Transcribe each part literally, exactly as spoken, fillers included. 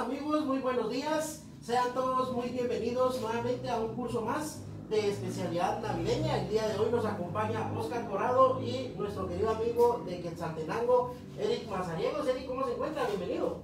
amigos, muy buenos días. Sean todos muy bienvenidos nuevamente a un curso más de especialidad navideña. El día de hoy nos acompaña Óscar Corado y nuestro querido amigo de Quetzaltenango, Eric Mazariegos. Eric, ¿cómo se encuentra? Bienvenido.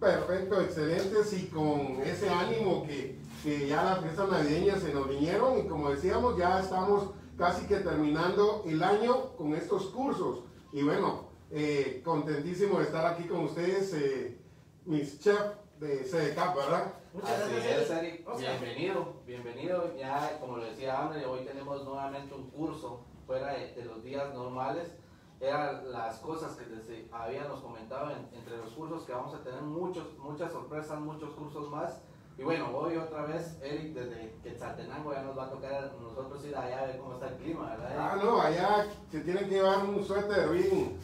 Perfecto, excelentes y con ese ánimo que, que ya las fiestas navideñas se nos vinieron y como decíamos, ya estamos casi que terminando el año con estos cursos. Y bueno, eh, contentísimo de estar aquí con ustedes, eh, mis chefs de C D C A P, ¿verdad? Muchas gracias, Eric. Bienvenido, bienvenido. Ya, como lo decía André, hoy tenemos nuevamente un curso fuera de, de los días normales. Eran las cosas que desde, habíamos comentado en, entre los cursos, que vamos a tener muchos, muchas sorpresas, muchos cursos más. Y bueno, hoy otra vez, Eric, desde Quetzaltenango ya nos va a tocar nosotros ir allá a ver cómo está el clima, ¿verdad, Eric? Ah, no, allá se tienen que llevar un suéter bien,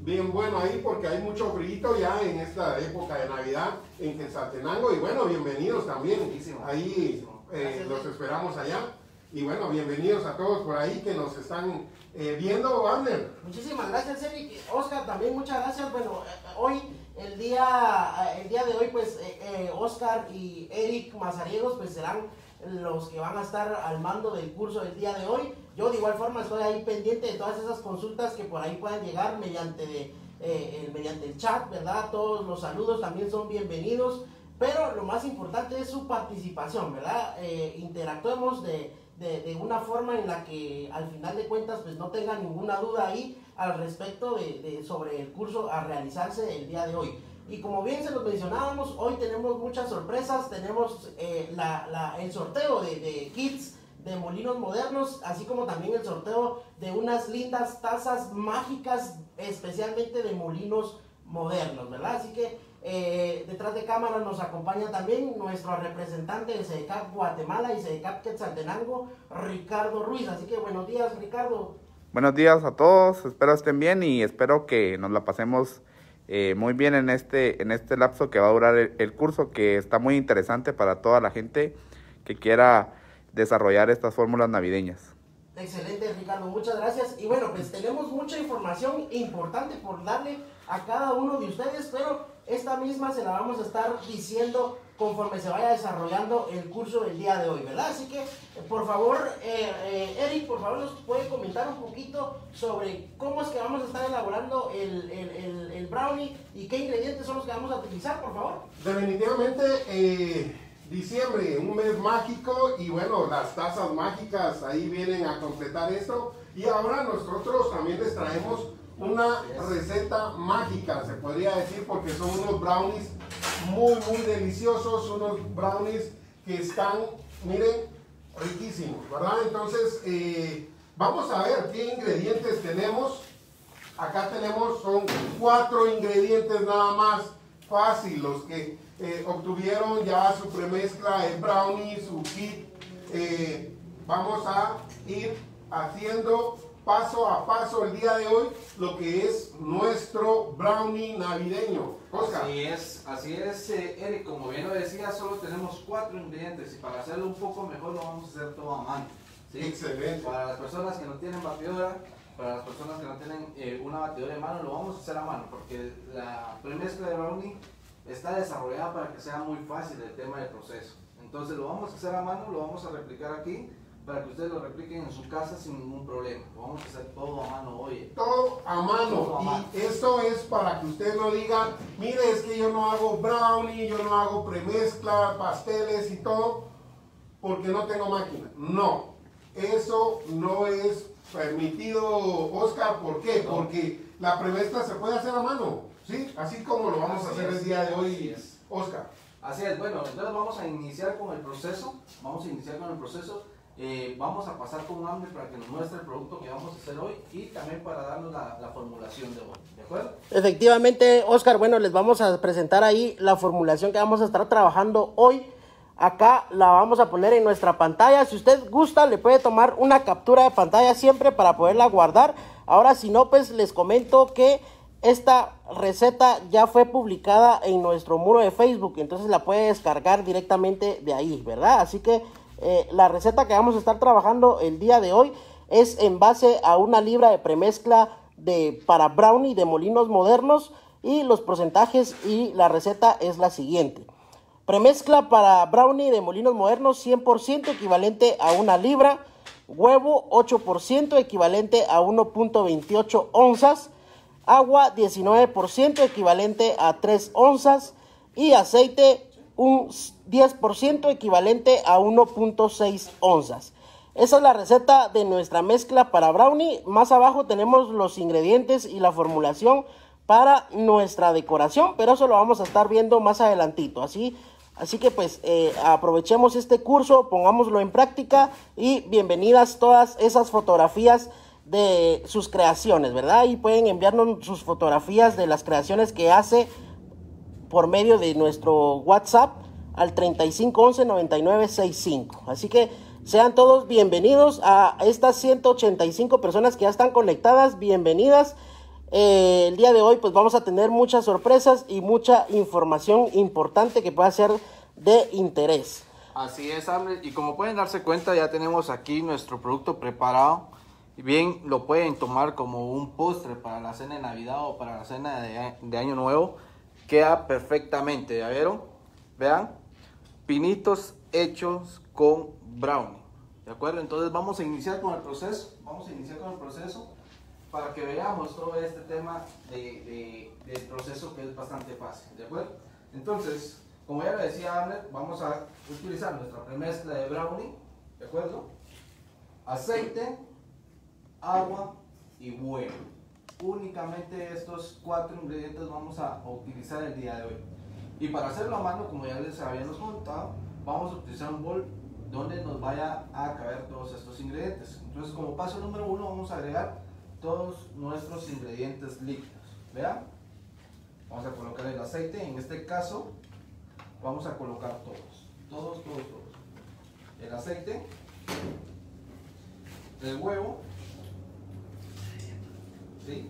bien bueno ahí porque hay mucho frío ya en esta época de Navidad en Quetzaltenango. Y bueno, bienvenidos también. Buenísimo, ahí buenísimo. Eh, Gracias, los Eric. Esperamos allá. Y bueno, bienvenidos a todos por ahí que nos están eh, viendo, Wander. Muchísimas gracias, Eric. Oscar, también muchas gracias. Bueno, eh, hoy, el día, el día de hoy, pues, eh, eh, Oscar y Eric Mazariegos, pues, serán los que van a estar al mando del curso del día de hoy. Yo, de igual forma, estoy ahí pendiente de todas esas consultas que por ahí puedan llegar mediante, de, eh, el, mediante el chat, ¿verdad? Todos los saludos también son bienvenidos. Pero lo más importante es su participación, ¿verdad? Eh, interactuemos de... De, de una forma en la que al final de cuentas pues no tengan ninguna duda ahí al respecto de, de, sobre el curso a realizarse el día de hoy. Y como bien se los mencionábamos, hoy tenemos muchas sorpresas, tenemos eh, la, la, el sorteo de, de kits de Molinos Modernos, así como también el sorteo de unas lindas tazas mágicas especialmente de Molinos Modernos, ¿verdad? Así que Eh, detrás de cámara nos acompaña también nuestro representante de C D C A P Guatemala y C D C A P Quetzaltenango, Ricardo Ruiz. Así que buenos días, Ricardo. Buenos días a todos, espero estén bien y espero que nos la pasemos eh, muy bien en este, en este lapso que va a durar el, el curso, que está muy interesante para toda la gente que quiera desarrollar estas fórmulas navideñas. Excelente, Ricardo, muchas gracias. Y bueno, pues tenemos mucha información importante por darle a cada uno de ustedes, pero esta misma se la vamos a estar diciendo conforme se vaya desarrollando el curso del día de hoy, ¿verdad? Así que, por favor, eh, eh, Eric, por favor, nos puede comentar un poquito sobre cómo es que vamos a estar elaborando el, el, el, el brownie y qué ingredientes son los que vamos a utilizar, por favor. Definitivamente, eh... diciembre, un mes mágico y bueno, las tazas mágicas ahí vienen a completar esto. Y ahora nosotros también les traemos una receta mágica, se podría decir, porque son unos brownies muy muy deliciosos, unos brownies que están, miren, riquísimos, ¿verdad? Entonces, eh, vamos a ver qué ingredientes tenemos. Acá tenemos, son cuatro ingredientes nada más, fácil, los que Eh, obtuvieron ya su premezcla, el brownie, su kit. Eh, vamos a ir haciendo paso a paso el día de hoy lo que es nuestro brownie navideño. Oscar. Así es, así es, eh, Eric, como bien lo decía, solo tenemos cuatro ingredientes y para hacerlo un poco mejor lo vamos a hacer todo a mano, ¿sí? Excelente. Para las personas que no tienen batidora, para las personas que no tienen eh, una batidora de mano, lo vamos a hacer a mano porque la premezcla de brownie está desarrollada para que sea muy fácil el tema del proceso. Entonces lo vamos a hacer a mano, lo vamos a replicar aquí para que ustedes lo repliquen en su casa sin ningún problema. Lo vamos a hacer todo a mano hoy. Todo a mano. Todo a mano. Y esto es para que ustedes no digan, mire, es que yo no hago brownie, yo no hago premezcla, pasteles y todo, porque no tengo máquina. No, eso no es permitido, Oscar. ¿Por qué? No. Porque la premezcla se puede hacer a mano. Sí, así como lo vamos así a hacer es, el día de hoy, es. Oscar. Así es, bueno, entonces vamos a iniciar con el proceso, vamos a iniciar con el proceso, eh, vamos a pasar con André para que nos muestre el producto que vamos a hacer hoy y también para darnos la, la formulación de hoy, ¿de acuerdo? Efectivamente, Oscar, bueno, les vamos a presentar ahí la formulación que vamos a estar trabajando hoy. Acá la vamos a poner en nuestra pantalla. Si usted gusta, le puede tomar una captura de pantalla siempre para poderla guardar. Ahora, si no, pues les comento que esta receta ya fue publicada en nuestro muro de Facebook, entonces la puede descargar directamente de ahí, ¿verdad? Así que eh, la receta que vamos a estar trabajando el día de hoy es en base a una libra de premezcla de, para brownie de Molinos Modernos y los porcentajes y la receta es la siguiente. Premezcla para brownie de Molinos Modernos cien por ciento equivalente a una libra. Huevo ocho por ciento equivalente a uno punto veintiocho onzas. Agua diecinueve por ciento equivalente a tres onzas. Y aceite un diez por ciento equivalente a uno punto seis onzas. Esa es la receta de nuestra mezcla para brownie. Más abajo tenemos los ingredientes y la formulación para nuestra decoración, pero eso lo vamos a estar viendo más adelantito. Así, así que pues eh, aprovechemos este curso, pongámoslo en práctica y bienvenidas todas esas fotografías de sus creaciones, ¿verdad? Y pueden enviarnos sus fotografías de las creaciones que hace por medio de nuestro WhatsApp al treinta y cinco once noventa y nueve sesenta y cinco. Así que sean todos bienvenidos a estas ciento ochenta y cinco personas que ya están conectadas. Bienvenidas. Eh, el día de hoy pues vamos a tener muchas sorpresas y mucha información importante que pueda ser de interés. Así es, Amber. Y como pueden darse cuenta, ya tenemos aquí nuestro producto preparado. Bien, lo pueden tomar como un postre para la cena de Navidad o para la cena de, de Año Nuevo. Queda perfectamente, ¿ya vieron? Vean, pinitos hechos con brownie, ¿de acuerdo? Entonces vamos a iniciar con el proceso, vamos a iniciar con el proceso para que veamos todo este tema de, de, del proceso, que es bastante fácil, ¿de acuerdo? Entonces, como ya lo decía Amber, vamos a utilizar nuestra premezcla de brownie, ¿de acuerdo? Aceite, agua y huevo. Únicamente estos cuatro ingredientes vamos a utilizar el día de hoy. Y para hacerlo a mano, como ya les habíamos contado, vamos a utilizar un bol donde nos vaya a caber todos estos ingredientes. Entonces, como paso número uno, vamos a agregar todos nuestros ingredientes líquidos. Vean, vamos a colocar el aceite. En este caso vamos a colocar todos, todos, todos, todos. El aceite, el huevo, ¿sí?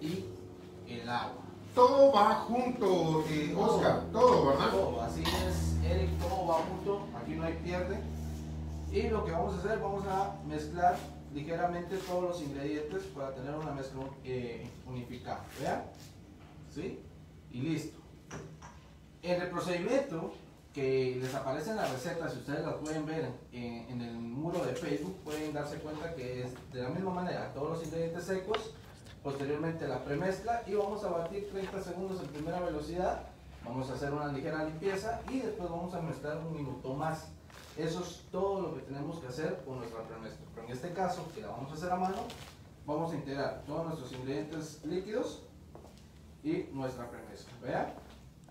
Y el agua. Todo va junto, eh, Oscar, todo, todo, ¿verdad? Todo, así es, Eric, todo va junto, aquí no hay pierde. Y lo que vamos a hacer, vamos a mezclar ligeramente todos los ingredientes para tener una mezcla eh, unificada, ¿vean? ¿Sí? Y listo. En el procedimiento que les aparece en la receta, si ustedes las pueden ver en, en el muro de Facebook, pueden darse cuenta que es de la misma manera, todos los ingredientes secos, posteriormente la premezcla, y vamos a batir treinta segundos en primera velocidad, vamos a hacer una ligera limpieza y después vamos a mezclar un minuto más. Eso es todo lo que tenemos que hacer con nuestra premezcla, pero en este caso, que la vamos a hacer a mano, vamos a integrar todos nuestros ingredientes líquidos y nuestra premezcla, ¿vean?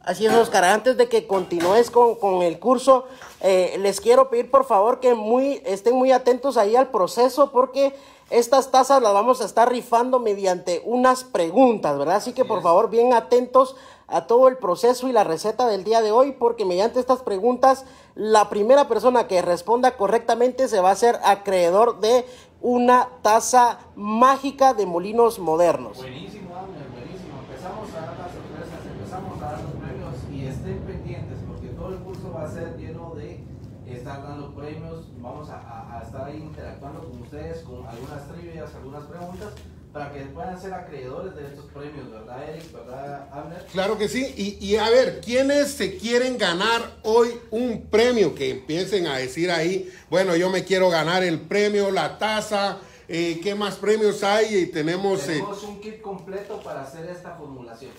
Así es, Oscar. Antes de que continúes con, con el curso, eh, les quiero pedir por favor que muy, estén muy atentos ahí al proceso, porque estas tazas las vamos a estar rifando mediante unas preguntas, ¿verdad? Así que por favor, bien atentos a todo el proceso y la receta del día de hoy, porque mediante estas preguntas, la primera persona que responda correctamente se va a hacer acreedor de una taza mágica de Molinos Modernos. Buenísimo, Ángel, buenísimo. Empezamos a dar las sorpresas, empezamos a dar los premios, y estén pendientes porque todo el curso va a ser lleno de estar dando premios. Vamos a, a, a estar ahí interactuando con ustedes con algunas trivias, algunas preguntas, para que puedan ser acreedores de estos premios, ¿verdad, Eric? ¿Verdad, Amner? Claro que sí. Y, y a ver, ¿quiénes se quieren ganar hoy un premio? Que empiecen a decir ahí, bueno, yo me quiero ganar el premio, la taza. Eh, ¿Qué más premios hay? Y tenemos, tenemos eh... un kit completo para hacer esta formulación,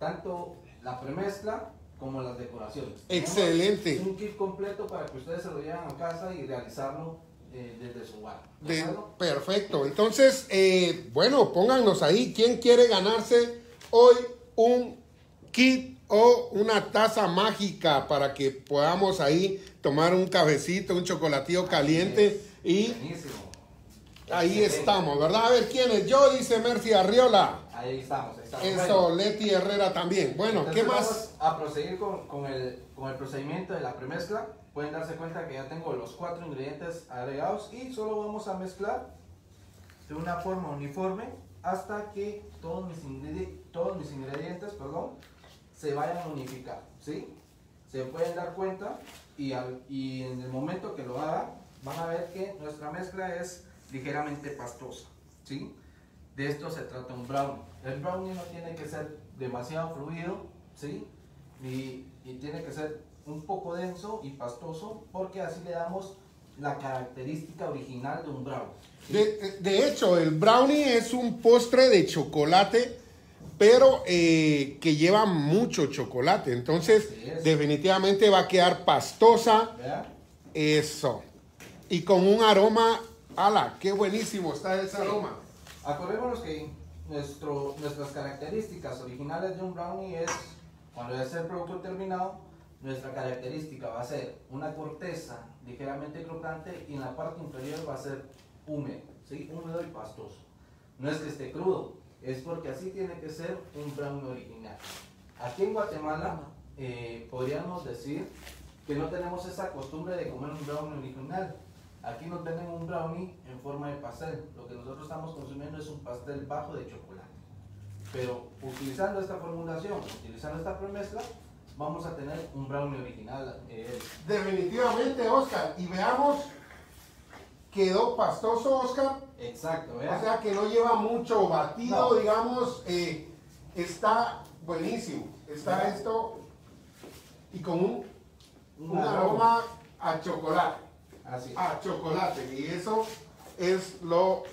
tanto la premezcla como las decoraciones. Excelente. Tenemos un kit completo para que ustedes se lo lleven a casa y realizarlo eh, desde su hogar. De, perfecto. Entonces, eh, bueno, pónganos ahí quién quiere ganarse hoy un kit o una taza mágica para que podamos ahí tomar un cafecito, un chocolatillo caliente. Y buenísimo. Ahí estamos, ¿verdad? A ver quién es. Yo, dice Mercy Arriola. Ahí estamos, ahí estamos. Eso, Leti Herrera también. Bueno, entonces, ¿qué más? Vamos a proseguir con, con, el, con el procedimiento de la premezcla. Pueden darse cuenta que ya tengo los cuatro ingredientes agregados y solo vamos a mezclar de una forma uniforme hasta que todos mis, ingredientes, todos mis ingredientes, perdón, se vayan a unificar, ¿sí? Se pueden dar cuenta y, al, y en el momento que lo hagan van a ver que nuestra mezcla es ligeramente pastosa, ¿sí? De esto se trata un brownie. El brownie no tiene que ser demasiado fluido, ¿sí? Y, y tiene que ser un poco denso y pastoso, porque así le damos la característica original de un brownie. ¿Sí? De, de hecho, el brownie es un postre de chocolate, pero eh, que lleva mucho chocolate. Entonces, definitivamente va a quedar pastosa. ¿Verdad? Eso. Y con un aroma, ala, qué buenísimo está ese sí. aroma. Acordémonos que nuestro, nuestras características originales de un brownie es, cuando ya sea el producto terminado, nuestra característica va a ser una corteza ligeramente crocante y en la parte inferior va a ser húmedo, ¿sí? Húmedo y pastoso. No es que esté crudo, es porque así tiene que ser un brownie original. Aquí en Guatemala eh, podríamos decir que no tenemos esa costumbre de comer un brownie original. Aquí no tenemos un brownie en forma de pastel. Lo que nosotros estamos consumiendo es un pastel bajo de chocolate. Pero utilizando esta formulación, utilizando esta premezcla, vamos a tener un brownie original. Eh. Definitivamente, Oscar. Y veamos, quedó pastoso, Oscar. Exacto, ¿verdad? O sea que no lleva mucho batido, no. digamos. Eh, está buenísimo. Está ¿verdad? Esto y con un, un, un aroma, aroma a chocolate. Así es. A chocolate. Y eso es lo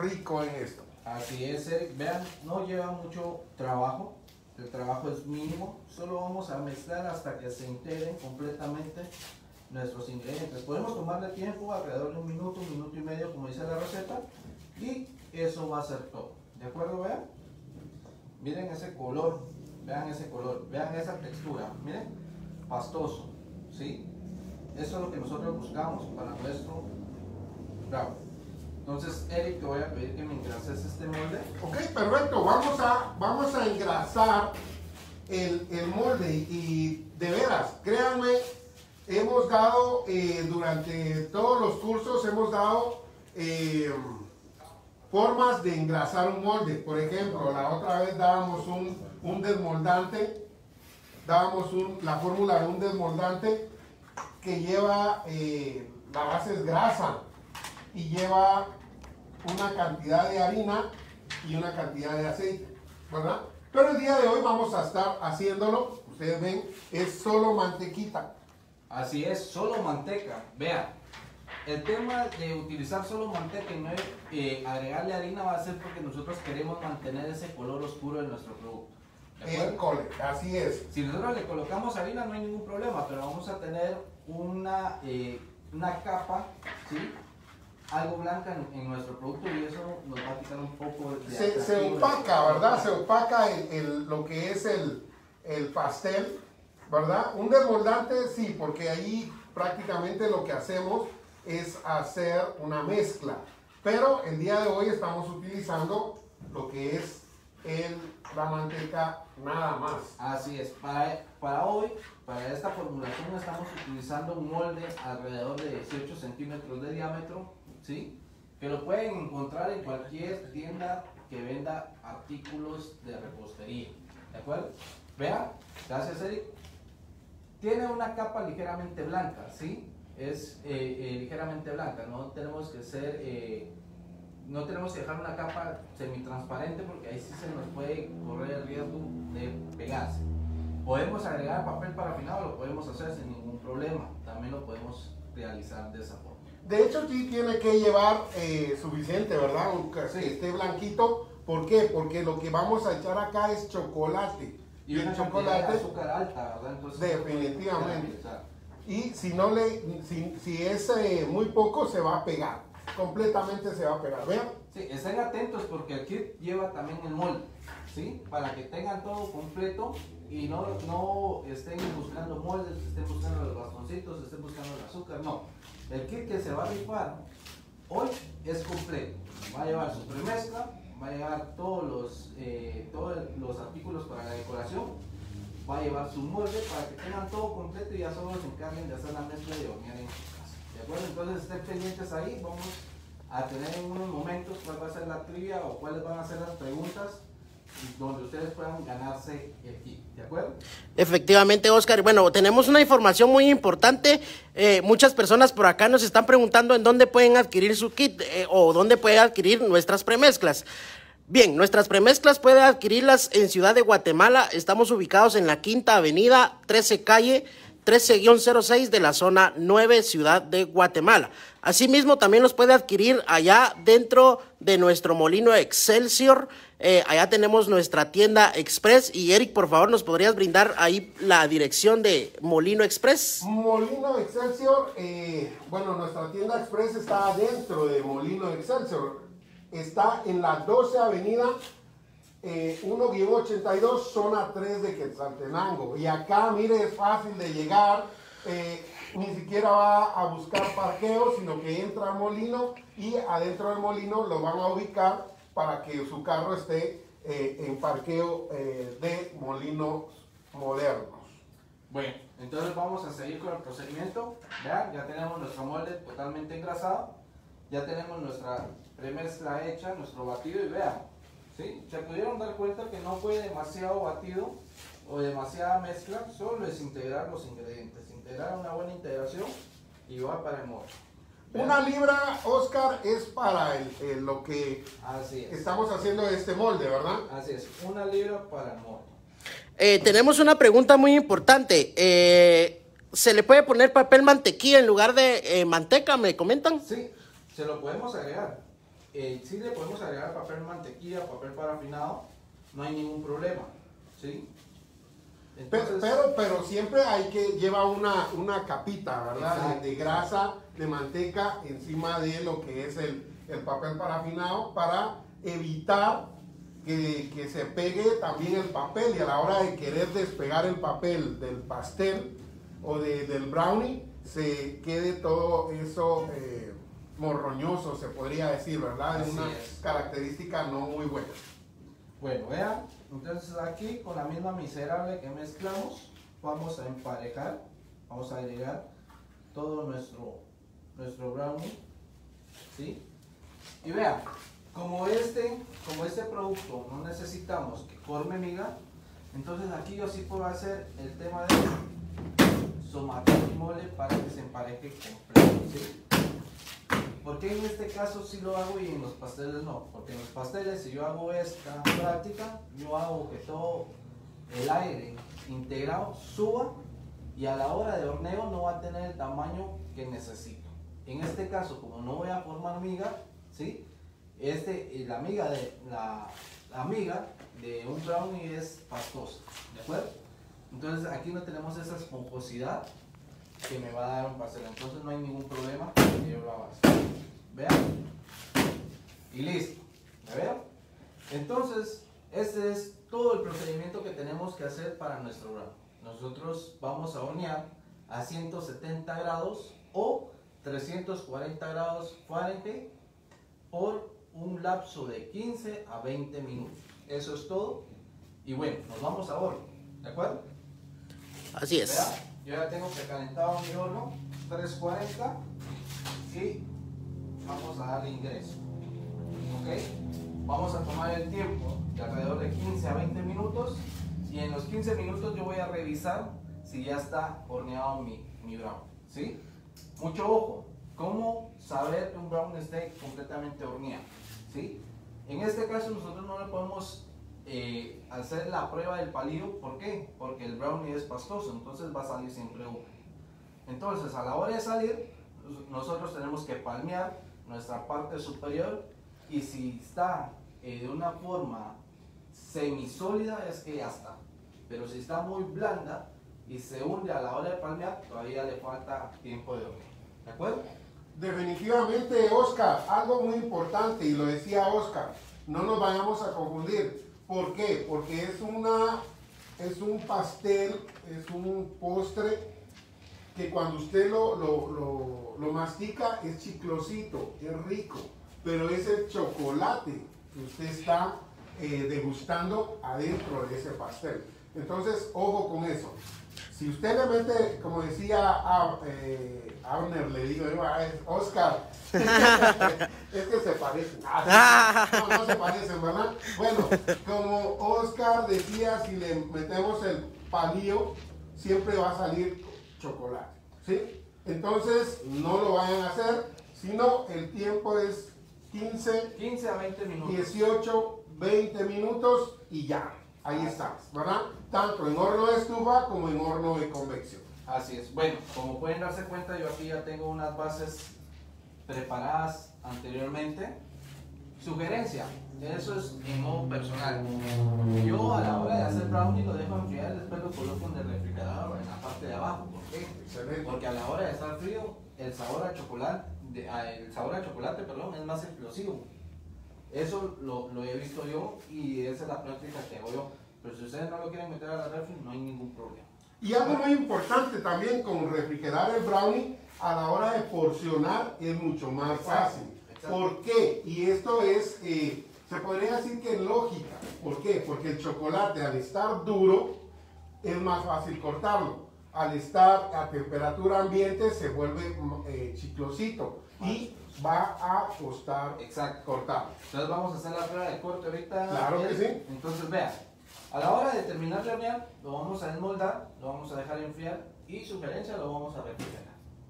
rico en esto. Así es, Eric. Vean, no lleva mucho trabajo. El trabajo es mínimo, solo vamos a mezclar hasta que se integren completamente nuestros ingredientes. Podemos tomarle tiempo, alrededor de un minuto, un minuto y medio, como dice la receta, y eso va a ser todo. ¿De acuerdo? Vean, miren ese color, vean ese color, vean esa textura, miren, pastoso, ¿sí? Eso es lo que nosotros buscamos para nuestro brownie. Entonces, Eric, te voy a pedir que me engrases este molde. Ok, perfecto. Vamos a, vamos a engrasar el, el molde. Y de veras, créanme, hemos dado, eh, durante todos los cursos, hemos dado eh, formas de engrasar un molde. Por ejemplo, la otra vez dábamos un, un desmoldante, dábamos un, la fórmula de un desmoldante que lleva, eh, la base es grasa. Y lleva una cantidad de harina y una cantidad de aceite, ¿verdad? Pero el día de hoy vamos a estar haciéndolo, ustedes ven, es solo mantequita. Así es, solo manteca. Vean, el tema de utilizar solo manteca y no eh, agregarle harina va a ser porque nosotros queremos mantener ese color oscuro de nuestro producto. El cole, así es. Si nosotros le colocamos harina no hay ningún problema, pero vamos a tener una, eh, una capa, ¿sí? Algo blanca en, en nuestro producto y eso nos va a quitar un poco de... Se, se opaca, ¿verdad? Se opaca el, el, lo que es el, el pastel, ¿verdad? Un desmoldante sí, porque ahí prácticamente lo que hacemos es hacer una mezcla. Pero el día de hoy estamos utilizando lo que es el, la manteca nada más. Así es. Para, para hoy, para esta formulación estamos utilizando un molde alrededor de dieciocho centímetros de diámetro. ¿Sí? Que lo pueden encontrar en cualquier tienda que venda artículos de repostería, ¿de acuerdo? Vean, gracias Eric, tiene una capa ligeramente blanca, ¿sí? Es eh, eh, ligeramente blanca, no tenemos que ser, eh, no tenemos que dejar una capa semitransparente porque ahí sí se nos puede correr el riesgo de pegarse. Podemos agregar papel parafinado, lo podemos hacer sin ningún problema, también lo podemos realizar de esa forma. De hecho, aquí tiene que llevar eh, suficiente, ¿verdad? Que sí. esté blanquito. ¿Por qué? Porque lo que vamos a echar acá es chocolate. Y, y el chocolate de azúcar alta, ¿verdad? Entonces, definitivamente. Y si no le, si, si es eh, muy poco, se va a pegar. Completamente se va a pegar. ¿Vean? Sí, estén atentos porque el kit lleva también el molde, ¿sí? Para que tengan todo completo y no, no estén buscando moldes, estén buscando los bastoncitos, estén buscando el azúcar, no. El kit que se va a rifar hoy es completo, va a llevar su premezcla, va a llevar todos los, eh, todos los artículos para la decoración, va a llevar su molde para que tengan todo completo y ya solo se encarguen de hacer la mezcla y hornear en su casa. ¿De acuerdo? Entonces estén pendientes ahí, vamos a tener en unos momentos cuál va a ser la trivia o cuáles van a ser las preguntas donde ustedes puedan ganarse el kit, ¿de acuerdo? Efectivamente, Óscar. Bueno, tenemos una información muy importante. Eh, muchas personas por acá nos están preguntando en dónde pueden adquirir su kit eh, o dónde pueden adquirir nuestras premezclas. Bien, nuestras premezclas pueden adquirirlas en Ciudad de Guatemala. Estamos ubicados en la Quinta Avenida, trece Calle, trece cero seis de la zona nueve, Ciudad de Guatemala. Asimismo, también los puede adquirir allá dentro de nuestro molino Excelsior. Eh, allá tenemos nuestra tienda Express. Y Eric, por favor, ¿nos podrías brindar ahí la dirección de Molino Express? Molino Excelsior, eh, bueno, nuestra tienda Express está dentro de Molino Excelsior. Está en la doce avenida eh, uno guión ochenta y dos, zona tres de Quetzaltenango. Y acá, mire, es fácil de llegar. Eh, ni siquiera va a buscar parqueo, sino que entra al molino y adentro del molino lo van a ubicar para que su carro esté eh, en parqueo eh, de Molinos Modernos. Bueno, entonces vamos a seguir con el procedimiento. ¿Vean? Ya tenemos nuestro molde totalmente engrasado, ya tenemos nuestra premezcla hecha, nuestro batido, y vean, ¿sí? Se pudieron dar cuenta que no fue demasiado batido o demasiada mezcla, solo es integrar los ingredientes, integrar una buena integración y va para el molde. Una libra, Oscar, es para el, el, lo que Así es. estamos haciendo de este molde, ¿verdad? Así es, una libra para el molde. Eh, tenemos una pregunta muy importante. Eh, ¿Se le puede poner papel mantequilla en lugar de eh, manteca? ¿Me comentan? Sí, se lo podemos agregar. Eh, sí le podemos agregar papel mantequilla, papel parafinado, no hay ningún problema, ¿sí? Entonces, pero, pero, pero siempre hay que llevar una, una capita, ¿verdad? De, de grasa, de manteca encima de lo que es el, el papel parafinado, para evitar que, que se pegue también el papel, y a la hora de querer despegar el papel del pastel o de, del brownie, se quede todo eso eh, morroñoso, se podría decir, ¿verdad? Es una característica no muy buena. Bueno, vean, entonces aquí con la misma miserable que mezclamos, vamos a emparejar, vamos a agregar todo nuestro, nuestro brownie, ¿sí? Y vean, como este, como este producto no necesitamos que forme miga, entonces aquí yo sí puedo hacer el tema de somatar y mole para que se empareje completo, ¿sí? Porque en este caso sí lo hago y en los pasteles no, porque en los pasteles, si yo hago esta práctica, yo hago que todo el aire integrado suba y a la hora de horneo no va a tener el tamaño que necesito. En este caso, como no voy a formar miga, ¿sí? Este, la miga de, la, la miga de un brownie es pastosa, ¿de acuerdo? Entonces aquí no tenemos esa esponjosidad que me va a dar un pastel, entonces no hay ningún problema que yo lo haga así. Vean, y listo, ¿me veo? Entonces este es todo el procedimiento que tenemos que hacer para nuestro brownie. Nosotros vamos a hornear a ciento setenta grados o trescientos cuarenta grados Fahrenheit por un lapso de quince a veinte minutos. Eso es todo, y bueno, nos vamos a horno, ¿de acuerdo? Así es. ¿Vean? Yo ya tengo precalentado mi horno, trescientos cuarenta, y vamos a darle ingreso, ¿ok? Vamos a tomar el tiempo de alrededor de quince a veinte minutos, y en los quince minutos yo voy a revisar si ya está horneado mi, mi brownie, ¿sí? Mucho ojo, ¿cómo saber que un brownie esté completamente horneado? ¿Sí? En este caso nosotros no le podemos Eh, hacer la prueba del palillo. ¿Por qué? Porque el brownie es pastoso, entonces va a salir siempre uno. Entonces a la hora de salir, nosotros tenemos que palmear nuestra parte superior, y si está eh, de una forma semisólida es que ya está, pero si está muy blanda y se hunde a la hora de palmear, todavía le falta tiempo de hornear, ¿de acuerdo? Definitivamente, Oscar, algo muy importante, y lo decía Oscar, no nos vayamos a confundir. ¿Por qué? Porque es, una, es un pastel, es un postre que cuando usted lo, lo, lo, lo mastica es chiclosito, es rico, pero es el chocolate que usted está eh, degustando adentro de ese pastel. Entonces, ojo con eso. Si usted le mete, como decía a, eh, a Abner, le digo, Oscar, es que se parecen. No, no se parecen, ¿verdad? Bueno, como Oscar decía, si le metemos el palillo, siempre va a salir chocolate, ¿sí? Entonces, no lo vayan a hacer, sino el tiempo es quince a veinte minutos. dieciocho, veinte minutos y ya. ahí está, ¿verdad? Tanto en horno de estufa como en horno de convección. Así es. Bueno, como pueden darse cuenta, yo aquí ya tengo unas bases preparadas anteriormente. Sugerencia, eso es en modo personal. Yo a la hora de hacer brownie lo dejo enfriar, después lo coloco en el refrigerador en la parte de abajo. ¿Por qué? Excelente. Porque a la hora de estar frío, el sabor a chocolate, el sabor a chocolate, perdón, es más explosivo. Eso lo, lo he visto yo y esa es la práctica que hago yo. Pero si ustedes no lo quieren meter a la refri, no hay ningún problema. Y algo muy importante también con refrigerar el brownie a la hora de porcionar es mucho más fácil. Exacto. ¿Por qué? Y esto es, eh, se podría decir que es lógica. ¿Por qué? Porque el chocolate al estar duro es más fácil cortarlo. Al estar a temperatura ambiente se vuelve eh, chiclosito y va a costar Exacto. cortar. Entonces vamos a hacer la prueba de corte ahorita. Claro bien. que sí. Entonces vean, a la hora de terminar de hornear, lo vamos a desmoldar, lo vamos a dejar enfriar y sugerencia lo vamos a refrigerar.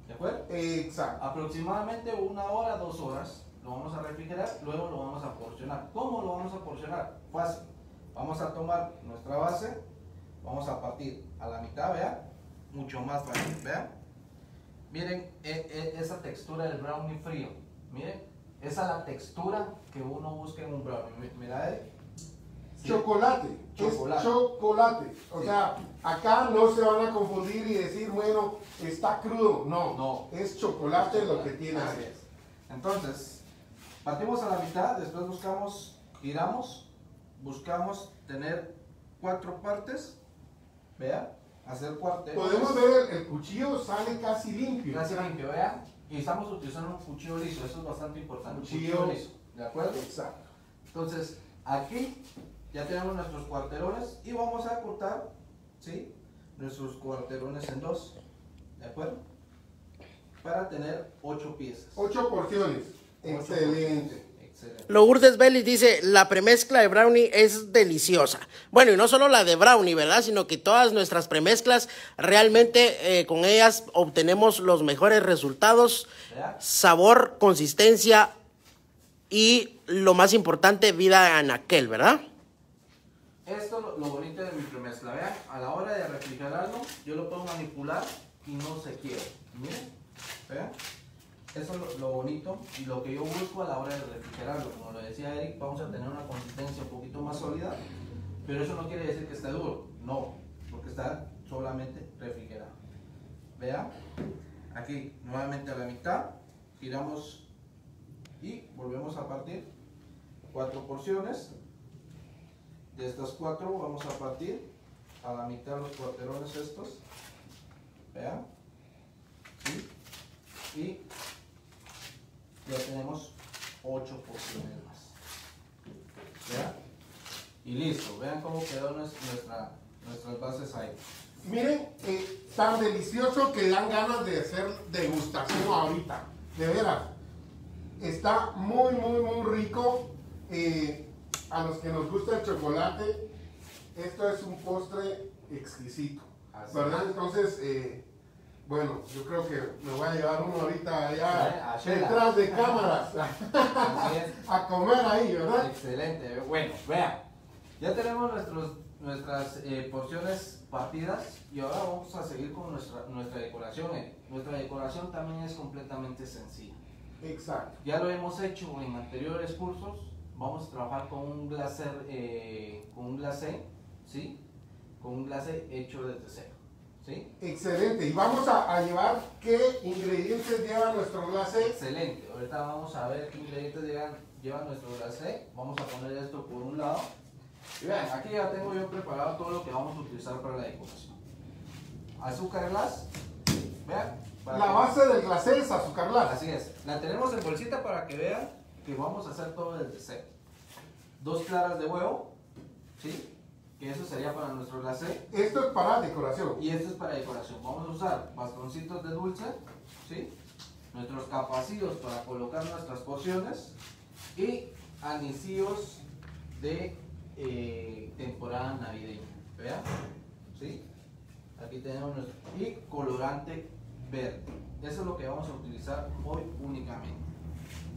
¿De acuerdo? Exacto. Aproximadamente una hora, dos horas lo vamos a refrigerar, luego lo vamos a porcionar. ¿Cómo lo vamos a porcionar? Fácil. Vamos a tomar nuestra base, vamos a partir a la mitad, vean, mucho más fácil, vean. Miren esa textura del brownie frío. Miren, esa es la textura que uno busca en un brownie. Mira, Eric. Sí. Chocolate. Chocolate. Es chocolate. O sí. sea, acá no se van a confundir y decir, bueno, está crudo. No, no. Es chocolate, es chocolate. Lo que tiene. Así es. Entonces, partimos a la mitad, después buscamos, giramos, buscamos tener cuatro partes. Vean. Hacer cuarteles. Podemos ver el, el cuchillo sale casi limpio. Casi limpio, vean. Y estamos utilizando un cuchillo liso, eso es bastante importante. Cuchillo, cuchillo liso, ¿de acuerdo? Exacto. Entonces, aquí ya tenemos nuestros cuarterones y vamos a cortar, ¿sí? Nuestros cuarterones en dos, ¿de acuerdo? Para tener ocho piezas. Ocho porciones. Ocho Excelente. Porciones. Lourdes Vélez dice, la premezcla de brownie es deliciosa. Bueno, y no solo la de brownie, ¿verdad? Sino que todas nuestras premezclas, realmente eh, con ellas obtenemos los mejores resultados, sabor, consistencia y lo más importante, vida en aquel, ¿verdad? Esto es lo bonito de mi premezcla, vean, a la hora de refrigerarlo, yo lo puedo manipular y no se quiebra. Miren, vean. Eso es lo bonito y lo que yo busco a la hora de refrigerarlo. Como lo decía Eric, vamos a tener una consistencia un poquito más sólida, pero eso no quiere decir que esté duro, no, porque está solamente refrigerado. Vean, aquí nuevamente a la mitad, giramos y volvemos a partir cuatro porciones. De estas cuatro vamos a partir a la mitad los cuarterones estos. Vean, ¿sí? Y ya tenemos ocho porciones más. ¿Vean? Y listo, vean cómo quedó nuestra, nuestras bases ahí. Miren, eh, tan delicioso que dan ganas de hacer degustación ahorita. De veras, está muy, muy, muy rico. Eh, a los que nos gusta el chocolate, esto es un postre exquisito. Así ¿Verdad? Es. Entonces... Eh, Bueno, yo creo que me voy a llevar uno ahorita allá detrás de cámaras a comer ahí, ¿verdad? Excelente. Bueno, vean, ya tenemos nuestros, nuestras eh, porciones partidas y ahora vamos a seguir con nuestra, nuestra decoración. Nuestra decoración también es completamente sencilla. Exacto. Ya lo hemos hecho en anteriores cursos. Vamos a trabajar con un glacé, eh, con un glacé, ¿sí? Con un glacé hecho desde cero. ¿Sí? Excelente, y vamos a, a llevar qué ingredientes lleva nuestro glacé. Excelente, ahorita vamos a ver qué ingredientes llevan, lleva nuestro glacé. Vamos a poner esto por un lado. Y vean, aquí ya tengo yo preparado todo lo que vamos a utilizar para la decoración. Azúcar glass, vean. La base del glacé es azúcar glass. Así es, la tenemos en bolsita para que vean que vamos a hacer todo desde cero. Dos claras de huevo, ¿sí? Que eso sería para nuestro glacé. Esto es para decoración. Y esto es para decoración. Vamos a usar bastoncitos de dulce, ¿sí? Nuestros capacillos para colocar nuestras porciones y anisillos de eh, temporada navideña. ¿Vean? ¿Sí? Aquí tenemos nuestro... Y colorante verde. Eso es lo que vamos a utilizar hoy únicamente.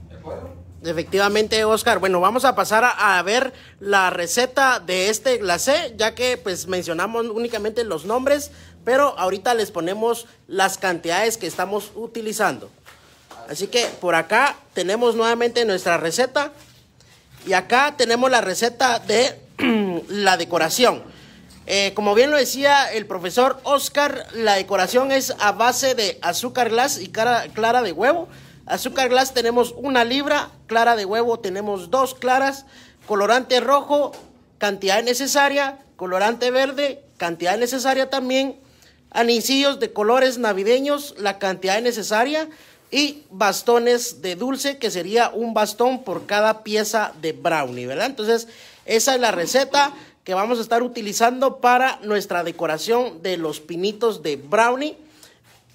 ¿De acuerdo? Efectivamente, Óscar. Bueno, vamos a pasar a, a ver la receta de este glacé, ya que pues mencionamos únicamente los nombres, pero ahorita les ponemos las cantidades que estamos utilizando. Así que por acá tenemos nuevamente nuestra receta y acá tenemos la receta de la decoración. Eh, como bien lo decía el profesor Óscar, la decoración es a base de azúcar glass y cara, clara de huevo. Azúcar glass tenemos una libra, clara de huevo tenemos dos claras, colorante rojo, cantidad necesaria, colorante verde, cantidad necesaria también, anisillos de colores navideños, la cantidad necesaria, y bastones de dulce, que sería un bastón por cada pieza de brownie, ¿verdad? Entonces, esa es la receta que vamos a estar utilizando para nuestra decoración de los pinitos de brownie.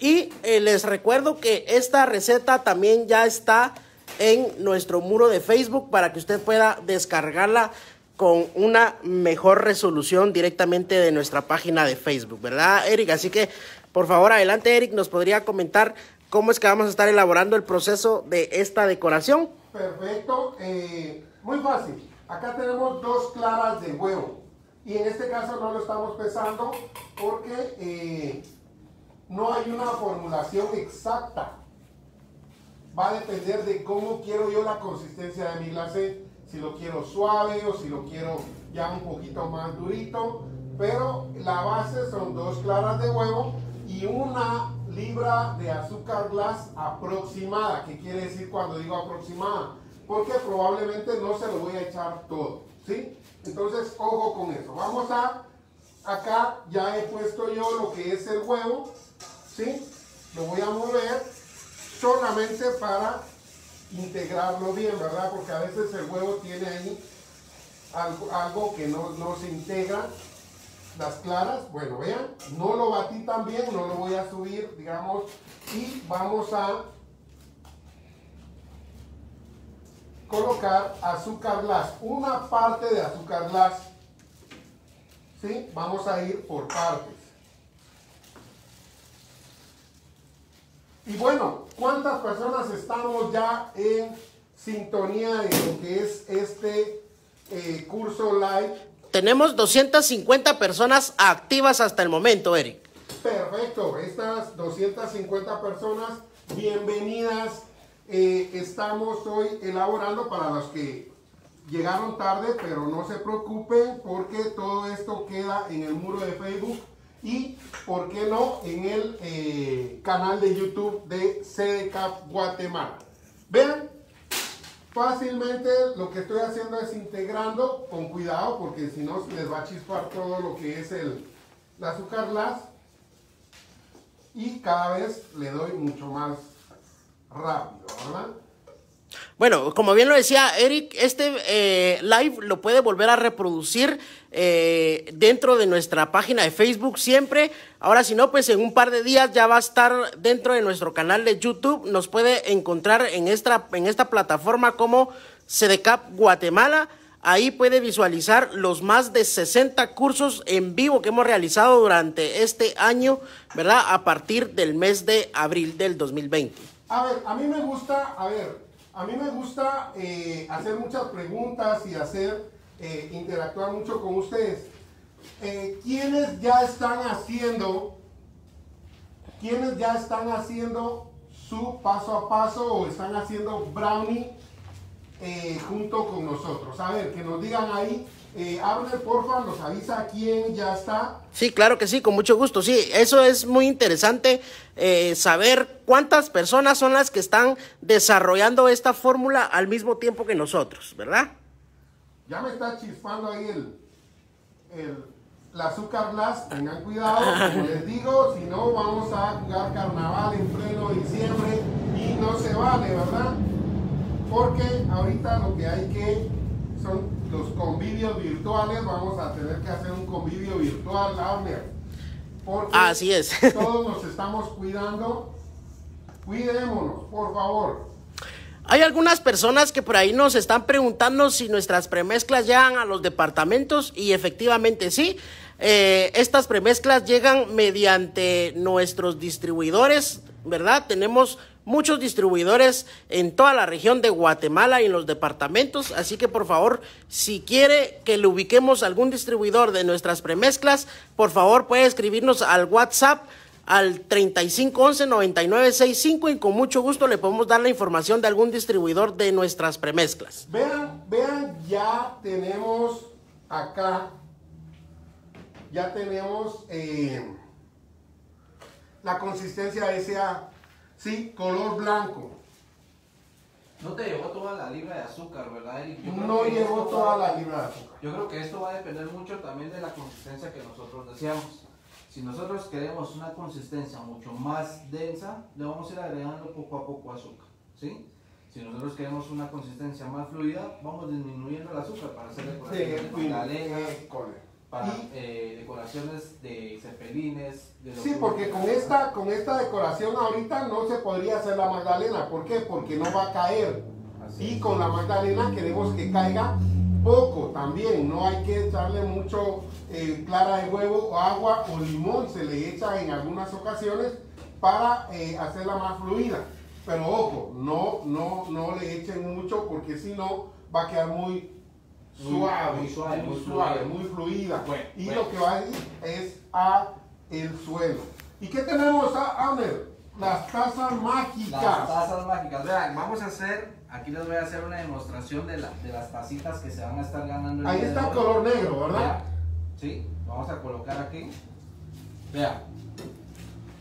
Y eh, les recuerdo que esta receta también ya está en nuestro muro de Facebook para que usted pueda descargarla con una mejor resolución directamente de nuestra página de Facebook, ¿verdad, Eric? Así que, por favor, adelante, Eric, nos podría comentar cómo es que vamos a estar elaborando el proceso de esta decoración. Perfecto, eh, muy fácil. Acá tenemos dos claras de huevo y en este caso no lo estamos pesando porque... Eh, no hay una formulación exacta. Va a depender de cómo quiero yo la consistencia de mi glacé. Si lo quiero suave o si lo quiero ya un poquito más durito. Pero la base son dos claras de huevo y una libra de azúcar glass aproximada. ¿Qué quiere decir cuando digo aproximada? Porque probablemente no se lo voy a echar todo, ¿sí? Entonces, ojo con eso. Vamos a... Acá ya he puesto yo lo que es el huevo. ¿Sí? Lo voy a mover solamente para integrarlo bien, ¿verdad? Porque a veces el huevo tiene ahí algo, algo que no, no se integra. Las claras, bueno, vean, no lo batí tan bien, no lo voy a subir, digamos. Y vamos a colocar azúcar glass, una parte de azúcar glass. ¿Sí? Vamos a ir por partes. Y bueno, ¿cuántas personas estamos ya en sintonía de lo que es este eh, curso live? Tenemos doscientas cincuenta personas activas hasta el momento, Eric. Perfecto, estas doscientas cincuenta personas, bienvenidas. Eh, estamos hoy elaborando para los que llegaron tarde, pero no se preocupen porque todo esto queda en el muro de Facebook. Y, ¿por qué no?, en el eh, canal de YouTube de C D C A P Guatemala. Vean, fácilmente lo que estoy haciendo es integrando con cuidado, porque si no les va a chispar todo lo que es el, el azúcar glass. Y cada vez le doy mucho más rápido, ¿verdad? Bueno, como bien lo decía Eric, este eh, live lo puede volver a reproducir eh, dentro de nuestra página de Facebook siempre. Ahora si no, pues en un par de días ya va a estar dentro de nuestro canal de YouTube. Nos puede encontrar en esta, en esta plataforma como C D C A P Guatemala. Ahí puede visualizar los más de sesenta cursos en vivo que hemos realizado durante este año, ¿verdad? A partir del mes de abril del dos mil veinte. A ver, a mí me gusta, a ver... A mí me gusta eh, hacer muchas preguntas y hacer eh, interactuar mucho con ustedes. Eh, ¿Quiénes ya están haciendo, quiénes ya están haciendo su paso a paso o están haciendo brownie eh, junto con nosotros? A ver, que nos digan ahí. Eh, Abre, porfa, nos avisa quién ya está. Sí, claro que sí, con mucho gusto. Sí, eso es muy interesante, eh, saber cuántas personas son las que están desarrollando esta fórmula al mismo tiempo que nosotros, ¿verdad? Ya me está chispando ahí el, el, el azúcar glass. Tengan cuidado, como les digo, si no vamos a jugar carnaval en pleno diciembre y no se vale, ¿verdad? Porque ahorita lo que hay que... son los convivios virtuales. Vamos a tener que hacer un convivio virtual, Abner, porque así es. Todos nos estamos cuidando. Cuidémonos, por favor. Hay algunas personas que por ahí nos están preguntando si nuestras premezclas llegan a los departamentos y efectivamente sí. Eh, estas premezclas llegan mediante nuestros distribuidores, ¿verdad? Tenemos muchos distribuidores en toda la región de Guatemala y en los departamentos, así que por favor, si quiere que le ubiquemos algún distribuidor de nuestras premezclas, por favor puede escribirnos al WhatsApp al treinta y cinco once, noventa y nueve sesenta y cinco y con mucho gusto le podemos dar la información de algún distribuidor de nuestras premezclas. Vean, vean, ya tenemos acá, ya tenemos eh, la consistencia de ese sí, color blanco. No te llevó toda la libra de azúcar, ¿verdad, Eric? No llevó toda la libra de azúcar. Yo creo que esto va a depender mucho también de la consistencia que nosotros deseamos. Si nosotros queremos una consistencia mucho más densa, le vamos a ir agregando poco a poco azúcar, ¿sí? Si nosotros queremos una consistencia más fluida, vamos disminuyendo el azúcar para hacer decoraciones sí, de magdalenas, para eh, decoraciones de cepelines. De sí, porque con esta, con esta decoración ahorita no se podría hacer la magdalena. ¿Por qué? Porque no va a caer. Así y es. Con la magdalena queremos que caiga poco también, no hay que echarle mucho eh, clara de huevo o agua o limón, se le echa en algunas ocasiones para eh, hacerla más fluida, pero ojo, no, no, no le echen mucho porque si no va a quedar muy suave, muy suave, muy, muy, suave, muy fluida, bueno, y bueno, lo que va a ir es a el suelo. ¿Y qué tenemos, Amer? Las tazas mágicas. Las tazas mágicas, vean, vamos a hacer... Aquí les voy a hacer una demostración de, la, de las tacitas que se van a estar ganando. El ahí está el color negro, ¿verdad? Vea. Sí, vamos a colocar aquí. Vea.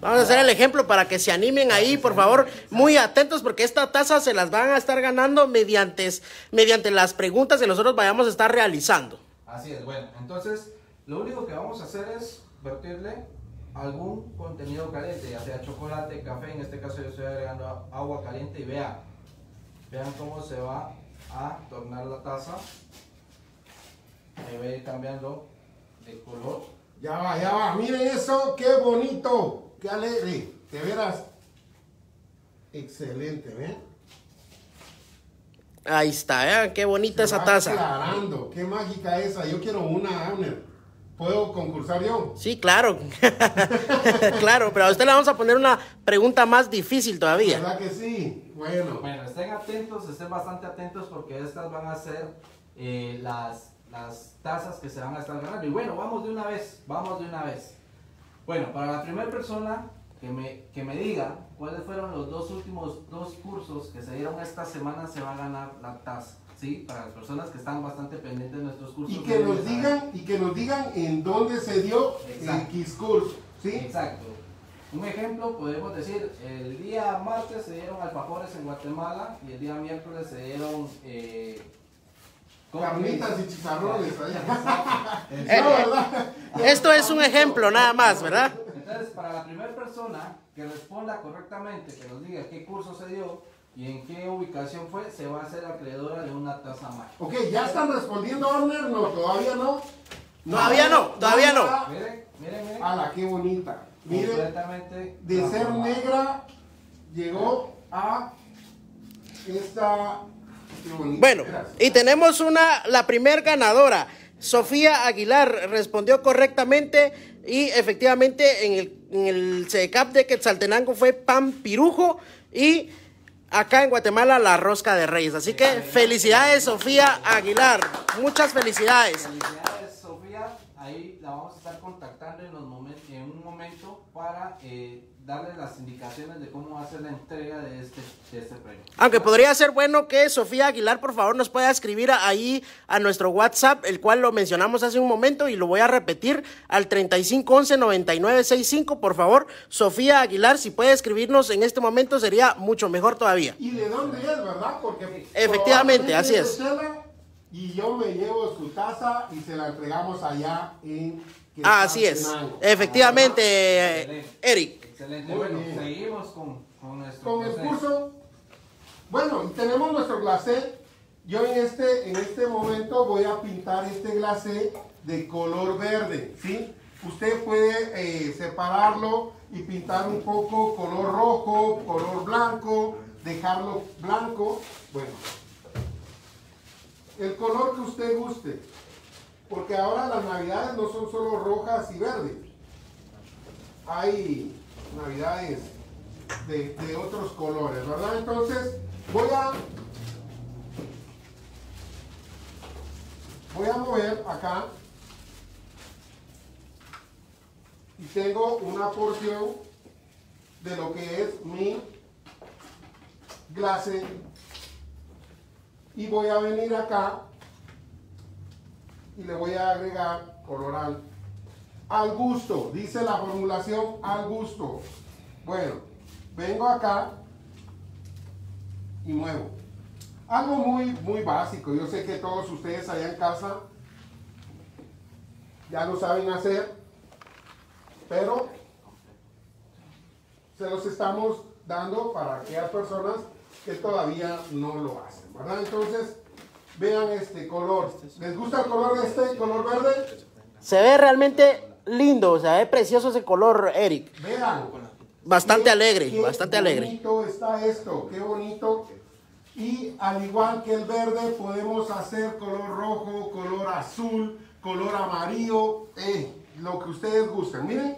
Vamos Vea. a hacer el ejemplo para que se animen ahí, por favor, muy atentos, porque esta taza se las van a estar ganando mediante, mediante las preguntas que nosotros vayamos a estar realizando. Así es, bueno, entonces, lo único que vamos a hacer es vertirle algún contenido caliente, ya sea chocolate, café, en este caso yo estoy agregando agua caliente y vea. Vean cómo se va a tornar la taza. Ahí va a ir cambiando de color. Ya va, ya va. Miren eso, qué bonito. Qué alegre. De veras. Excelente, ¿ven? Ahí está, vean qué bonita esa taza. Aclarando. Qué mágica esa. Yo quiero una, Abner. ¿Puedo concursar yo? Sí, claro. Claro, pero a usted le vamos a poner una pregunta más difícil todavía. ¿Verdad que sí? Bueno. Bueno, estén atentos, estén bastante atentos porque estas van a ser eh, las, las tazas que se van a estar ganando. Y bueno, vamos de una vez, vamos de una vez. Bueno, para la primera persona que me, que me diga cuáles fueron los dos últimos dos cursos que se dieron esta semana, se va a ganar la taza. Sí, para las personas que están bastante pendientes de nuestros cursos. Y que nos digan, y que nos digan en dónde se dio X curso, ¿sí? Exacto. Un ejemplo, podemos decir, el día martes se dieron alfajores en Guatemala y el día miércoles se dieron... Eh, carnitas y chicharrones. Esto es un ejemplo nada más, ¿verdad? Entonces, para la primera persona que responda correctamente, que nos diga qué curso se dio... ¿Y en qué ubicación fue? Se va a hacer acreedora de una taza mágica. Ok, ¿ya están respondiendo, Warner? No, todavía no. no todavía no, todavía no. no. Miren, miren, miren. ¡Hala, qué bonita! Miren, de ser negra llegó a esta... Qué bonita. Bueno, gracias. Y tenemos una, la primer ganadora. Sofía Aguilar respondió correctamente y efectivamente en el, en el C E C A P de Quetzaltenango fue pan pirujo y... Acá en Guatemala, la rosca de Reyes. Así que felicidades, Sofía Aguilar. Muchas felicidades. Felicidades, Sofía. Ahí la vamos a estar contactando en, los momentos, en un momento para eh, darle las indicaciones de cómo va a ser la entrega de este, de este premio. Aunque podría ser bueno que Sofía Aguilar, por favor, nos pueda escribir ahí a nuestro WhatsApp, el cual lo mencionamos hace un momento y lo voy a repetir al treinta y cinco once, noventa y nueve sesenta y cinco. Por favor, Sofía Aguilar, si puede escribirnos en este momento sería mucho mejor todavía. ¿Y de dónde es, verdad? Porque efectivamente, así es. Y yo me llevo su taza y se la entregamos allá en... Así es, efectivamente, eh, Eric. Excelente, bueno, bien. Seguimos con, con nuestro con el curso. Bueno, tenemos nuestro glacé. Yo en este, en este momento voy a pintar este glacé de color verde, ¿sí? Usted puede eh, separarlo y pintar un poco color rojo, color blanco, dejarlo blanco. Bueno, el color que usted guste, porque ahora las navidades no son solo rojas y verdes. Hay navidades de, de otros colores, ¿verdad? Entonces voy a voy a mover acá y tengo una porción de lo que es mi glacé y voy a venir acá y le voy a agregar colorante al gusto, dice la formulación, al gusto. Bueno, vengo acá y muevo. Algo muy, muy básico. Yo sé que todos ustedes allá en casa ya lo saben hacer, pero se los estamos dando para aquellas personas que todavía no lo hacen, ¿verdad? Entonces, vean este color. ¿Les gusta el color este, el color verde? Se ve realmente lindo, o sea, es precioso ese color, Eric. Vean. Bastante alegre, bastante alegre. Qué bonito está esto, qué bonito. Y al igual que el verde, podemos hacer color rojo, color azul, color amarillo, eh, lo que ustedes gusten, miren.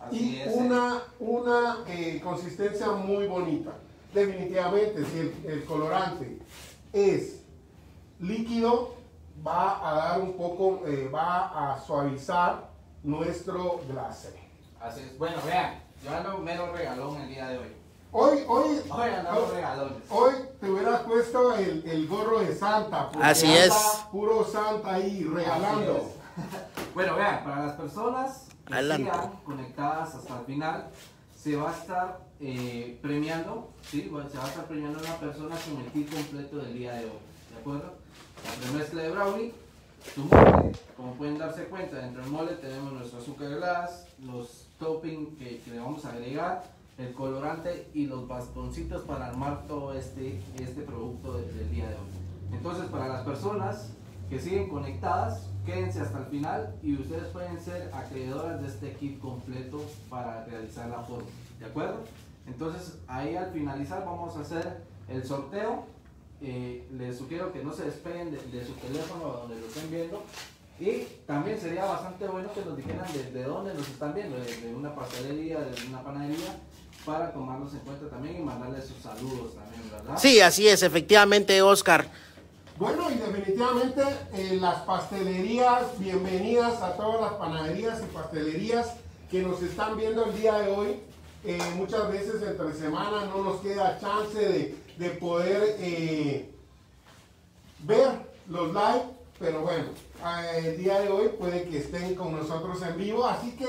Así y es, una, eh. una eh, consistencia muy bonita. Definitivamente, si el, el colorante es líquido, va a dar un poco, eh, va a suavizar nuestro glacé. Así es. Bueno, vean, yo ando mero regalón el día de hoy. Hoy, hoy, hoy, andamos regalones. Hoy te hubieras puesto el, el gorro de Santa. Así es. Puro Santa ahí regalando. Bueno, vean, para las personas que adelante. Sigan conectadas hasta el final, se va a estar eh, premiando, ¿sí? Bueno, se va a estar premiando a una persona con el kit completo del día de hoy, ¿de acuerdo? La premezcla de brownie, tu mole, como pueden darse cuenta, dentro del mole tenemos nuestro azúcar glass, los toppings que, que le vamos a agregar, el colorante y los bastoncitos para armar todo este, este producto del, del día de hoy. Entonces, para las personas que siguen conectadas, quédense hasta el final y ustedes pueden ser acreedoras de este kit completo para realizar la forma, ¿de acuerdo? Entonces, ahí al finalizar vamos a hacer el sorteo. Eh, les sugiero que no se despeguen de, de su teléfono donde lo estén viendo. Y también sería bastante bueno que nos dijeran desde dónde nos están viendo, desde una pastelería, desde una panadería, para tomarlos en cuenta también y mandarles sus saludos también, ¿verdad? Sí, así es, efectivamente, Óscar. Bueno, y definitivamente eh, las pastelerías, bienvenidas a todas las panaderías y pastelerías que nos están viendo el día de hoy. Eh, muchas veces entre semana no nos queda chance de, de poder eh, ver los live, pero bueno, eh, el día de hoy puede que estén con nosotros en vivo, así que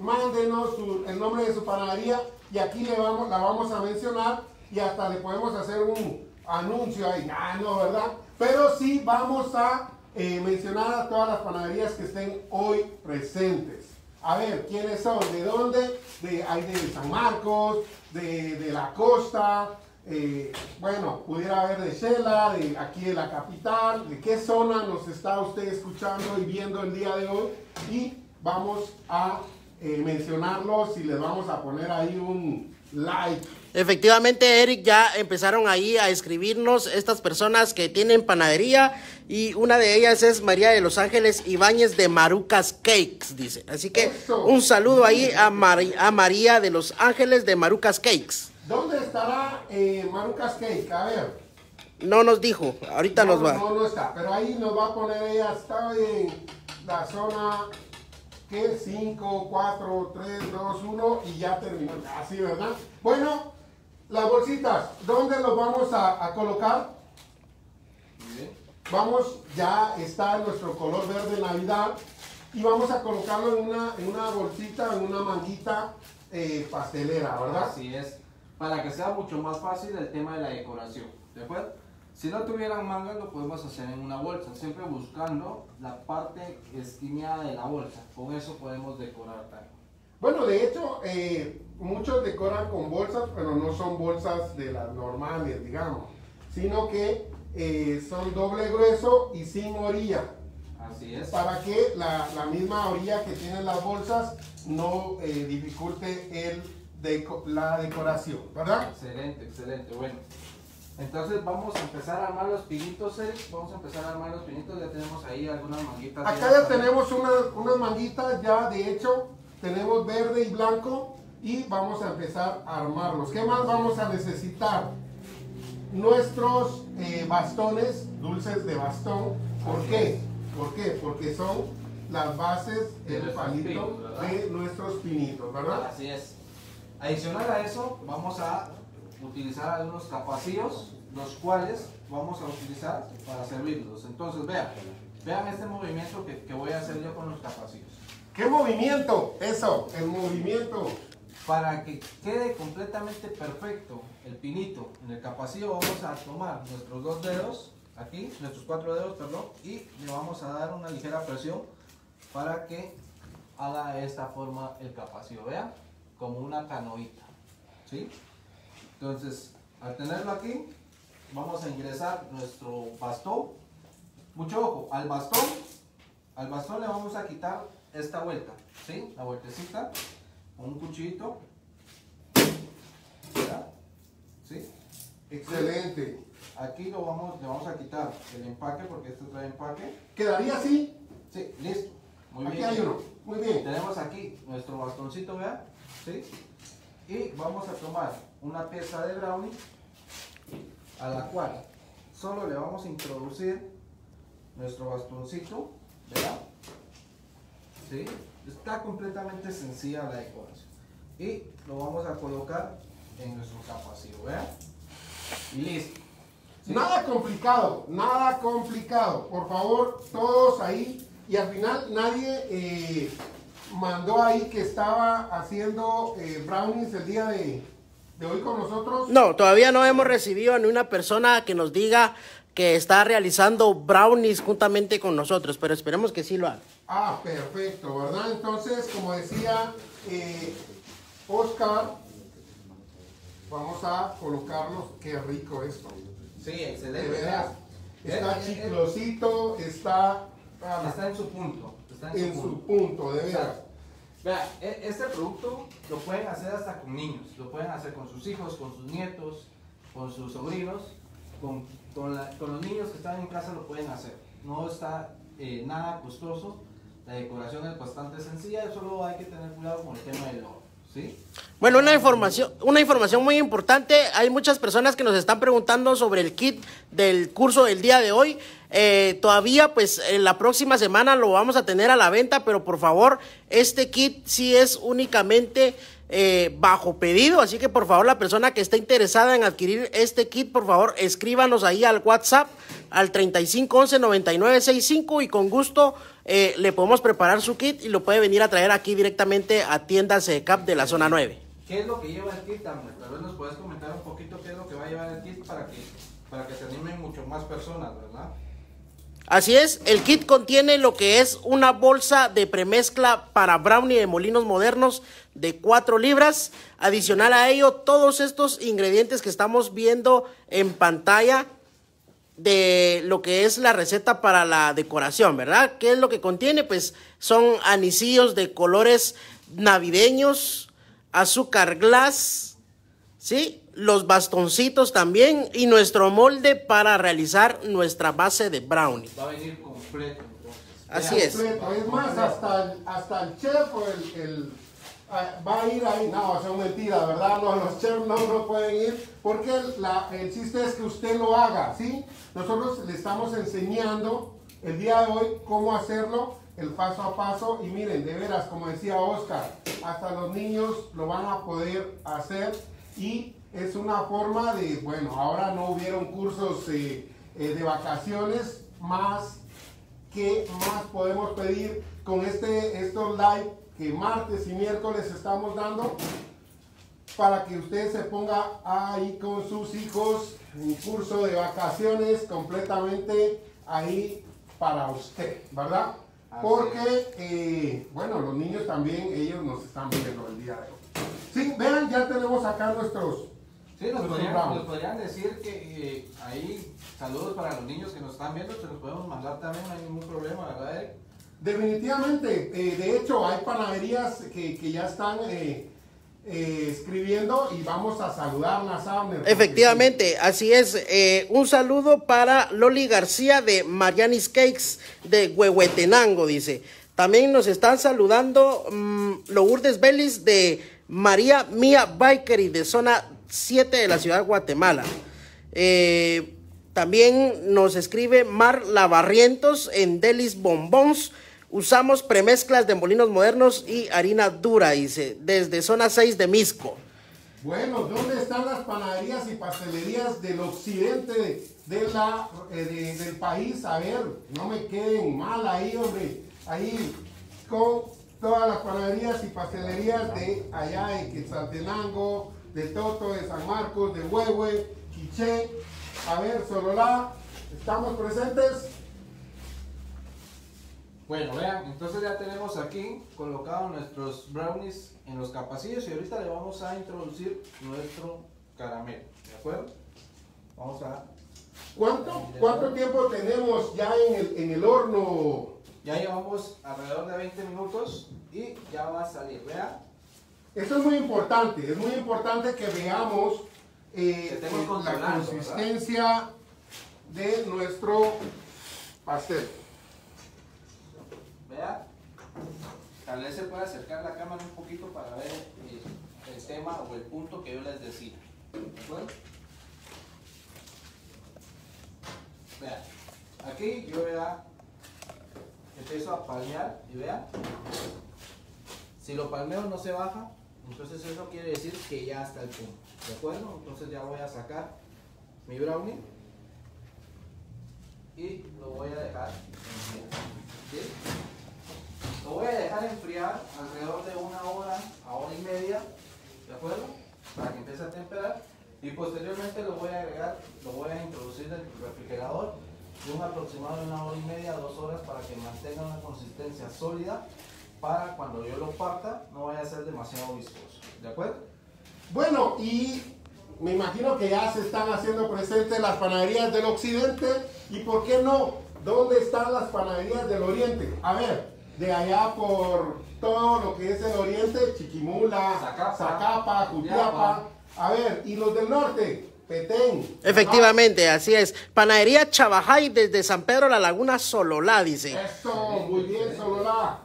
mándenos su, el nombre de su panadería y aquí le vamos, la vamos a mencionar y hasta le podemos hacer un anuncio ahí, ah, no, ¿verdad? Pero sí vamos a eh, mencionar a todas las panaderías que estén hoy presentes. A ver, ¿quiénes son? ¿De dónde? De, hay de San Marcos, de, de la costa, eh, bueno, pudiera haber de Shela, de aquí de la capital. ¿De qué zona nos está usted escuchando y viendo el día de hoy? Y vamos a eh, mencionarlos y les vamos a poner ahí un like. Efectivamente, Eric, ya empezaron ahí a escribirnos estas personas que tienen panadería y una de ellas es María de Los Ángeles Ibáñez de Marucas Cakes, dice. Así que eso, un saludo ahí a, Mar a María de Los Ángeles de Marucas Cakes. ¿Dónde estará eh, Marucas Cakes? A ver. No nos dijo, ahorita no, nos va. No, no está, pero ahí nos va a poner ella, está en la zona... que cinco, cuatro, tres, dos, uno y ya terminó. Así, ¿verdad? Bueno, las bolsitas, ¿dónde los vamos a, a colocar? Bien. Vamos, ya está nuestro color verde Navidad y vamos a colocarlo en una, en una bolsita, en una manguita eh, pastelera, ¿verdad? Así es, para que sea mucho más fácil el tema de la decoración, ¿de acuerdo? Si no tuvieran mangas, lo podemos hacer en una bolsa, siempre buscando la parte esquineada de la bolsa. Con eso podemos decorar también. Bueno, de hecho, eh, muchos decoran con bolsas, pero no son bolsas de las normales, digamos, sino que eh, son doble grueso y sin orilla. Así es. Para que la, la misma orilla que tienen las bolsas no eh, dificulte el deco- la decoración, ¿verdad? Excelente, excelente. Bueno. Entonces vamos a empezar a armar los pinitos, Eric. Vamos a empezar a armar los pinitos. Ya tenemos ahí algunas manguitas. Acá ya tenemos unas, unas manguitas. Ya de hecho tenemos verde y blanco. y vamos a empezar a armarlos. ¿Qué más vamos a necesitar? Nuestros eh, bastones, dulces de bastón. ¿Por qué? ¿Por qué? Porque son las bases, el palito de nuestros pinitos, ¿verdad? Así es. Adicional a eso, vamos a utilizar algunos capacillos, los cuales vamos a utilizar para servirlos. Entonces, vean, vean este movimiento que, que voy a hacer yo con los capacillos. ¿Qué movimiento? Eso, el movimiento. Para que quede completamente perfecto el pinito en el capacillo, vamos a tomar nuestros dos dedos, aquí, nuestros cuatro dedos, perdón, y le vamos a dar una ligera presión para que haga de esta forma el capacillo, vean, como una canoita, ¿sí? Entonces, al tenerlo aquí, vamos a ingresar nuestro bastón. Mucho ojo, al bastón, al bastón le vamos a quitar esta vuelta, ¿sí? La vueltecita, con un cuchillito, ¿sí? Excelente. Aquí lo vamos, le vamos a quitar el empaque, porque este trae empaque. ¿Quedaría así? Sí, listo. Muy aquí bien. Hay uno. Muy bien. Tenemos aquí nuestro bastoncito, vean, ¿sí? Y vamos a tomar una pieza de brownie, a la cual solo le vamos a introducir nuestro bastoncito, ¿verdad? ¿Sí? Está completamente sencilla la decoración. Y lo vamos a colocar en nuestro capacillo, ¿verdad? Y listo. ¿Sí? Nada complicado, nada complicado. Por favor, todos ahí. Y al final nadie eh, mandó ahí que estaba haciendo eh, brownies el día de, de hoy con nosotros. No, todavía no hemos recibido a ni una persona que nos diga que está realizando brownies juntamente con nosotros, pero esperemos que sí lo haga. Ah, perfecto, ¿verdad? Entonces, como decía eh, Óscar, vamos a colocarlos. Qué rico esto. Sí, excelente. De verdad. Está chiclosito, está... Está en su punto. Está en, en su punto, punto de veras. Vea, este producto lo pueden hacer hasta con niños, lo pueden hacer con sus hijos, con sus nietos, con sus sobrinos, con, con, la, con los niños que están en casa lo pueden hacer. No está eh, nada costoso, la decoración es bastante sencilla, solo hay que tener cuidado con el tema del oro, ¿sí? Bueno, una información, una información muy importante, hay muchas personas que nos están preguntando sobre el kit del curso del día de hoy. Eh, todavía pues en la próxima semana lo vamos a tener a la venta, pero por favor, este kit sí es únicamente eh, bajo pedido, así que por favor la persona que esté interesada en adquirir este kit, por favor escríbanos ahí al WhatsApp al treinta y cinco once noventa y nueve sesenta y cinco y con gusto eh, le podemos preparar su kit y lo puede venir a traer aquí directamente a tiendas C E C A P de la zona nueve. ¿Qué es lo que lleva el kit, Amber? Tal vez nos puedes comentar un poquito qué es lo que va a llevar el kit para que, para que se animen mucho más personas, ¿verdad? Así es, el kit contiene lo que es una bolsa de premezcla para brownie de Molinos Modernos de cuatro libras. Adicional a ello, todos estos ingredientes que estamos viendo en pantalla de lo que es la receta para la decoración, ¿verdad? ¿Qué es lo que contiene? Pues son anisillos de colores navideños, azúcar glass, ¿sí? Los bastoncitos también y nuestro molde para realizar nuestra base de brownie. Va a venir completo. Entonces. Así es. Completo. Es más, hasta el, hasta el chef o el, el, va a ir ahí. No, son mentiras, ¿verdad? No, los chefs no, no pueden ir porque la, el chiste es que usted lo haga, ¿sí? Nosotros le estamos enseñando el día de hoy cómo hacerlo, el paso a paso. Y miren, de veras, como decía Óscar, hasta los niños lo van a poder hacer y... Es una forma de, bueno, ahora no hubieron cursos eh, eh, de vacaciones, más que más podemos pedir con este, estos live que martes y miércoles estamos dando para que usted se ponga ahí con sus hijos, un curso de vacaciones completamente ahí para usted, ¿verdad? Así porque, eh, bueno, los niños también, ellos nos están viendo el día de hoy. Sí, vean, ya tenemos acá nuestros... Sí, nos podrían, nos podrían decir que eh, ahí, saludos para los niños que nos están viendo, se los podemos mandar también, no hay ningún problema, ¿verdad, Eric? Definitivamente, eh, de hecho hay panaderías que, que ya están eh, eh, escribiendo y vamos a saludarlas, Amber. Efectivamente, sí. Así es, eh, un saludo para Loli García de Mariani's Cakes de Huehuetenango, dice. También nos están saludando mmm, Lourdes Vélez de María Mía Bakery de zona siete de la ciudad de Guatemala. Eh, también nos escribe Mar Lavarrientos en Delis Bombons. Usamos premezclas de Molinos Modernos y harina dura, dice, desde zona seis de Misco. Bueno, ¿dónde están las panaderías y pastelerías del occidente de la, eh, de, del país? A ver, no me queden mal ahí, hombre. Ahí con todas las panaderías y pastelerías de allá de Quetzaltenango, de Toto, de San Marcos, de Huehue, Quiché. A ver, Sololá, ¿estamos presentes? Bueno, vean, entonces ya tenemos aquí colocados nuestros brownies en los capacillos y ahorita le vamos a introducir nuestro caramelo, ¿de acuerdo? Vamos a... ¿Cuánto, ¿cuánto tiempo tenemos ya en el, en el horno? Ya llevamos alrededor de veinte minutos y ya va a salir, vean. Esto es muy importante, es muy importante que veamos eh, la consistencia, ¿verdad?, de nuestro pastel. Vea, tal vez se puede acercar la cámara un poquito para ver el, el tema o el punto que yo les decía, ¿de acuerdo? Vea, aquí yo vea, empiezo a palmear y vea, si lo palmeo no se baja, entonces eso quiere decir que ya está el punto, ¿de acuerdo? Entonces ya voy a sacar mi brownie y lo voy a dejar enfriar, ¿sí? Lo voy a dejar enfriar alrededor de una hora a hora y media, ¿de acuerdo? Para que empiece a temperar y posteriormente lo voy a agregar, lo voy a introducir en el refrigerador de un aproximado de una hora y media a dos horas para que mantenga una consistencia sólida para cuando yo lo parta no vaya a ser demasiado viscoso, ¿de acuerdo? Bueno, y me imagino que ya se están haciendo presentes las panaderías del occidente y por qué no, ¿dónde están las panaderías del oriente? A ver, de allá por todo lo que es el oriente, Chiquimula, Zacapa, Zacapa, Jutiapa, a ver, y los del norte, Petén. Efectivamente, ¿no? Así es, Panadería Chavajay desde San Pedro La Laguna, Sololá, dice. Eso, muy bien, Sololá.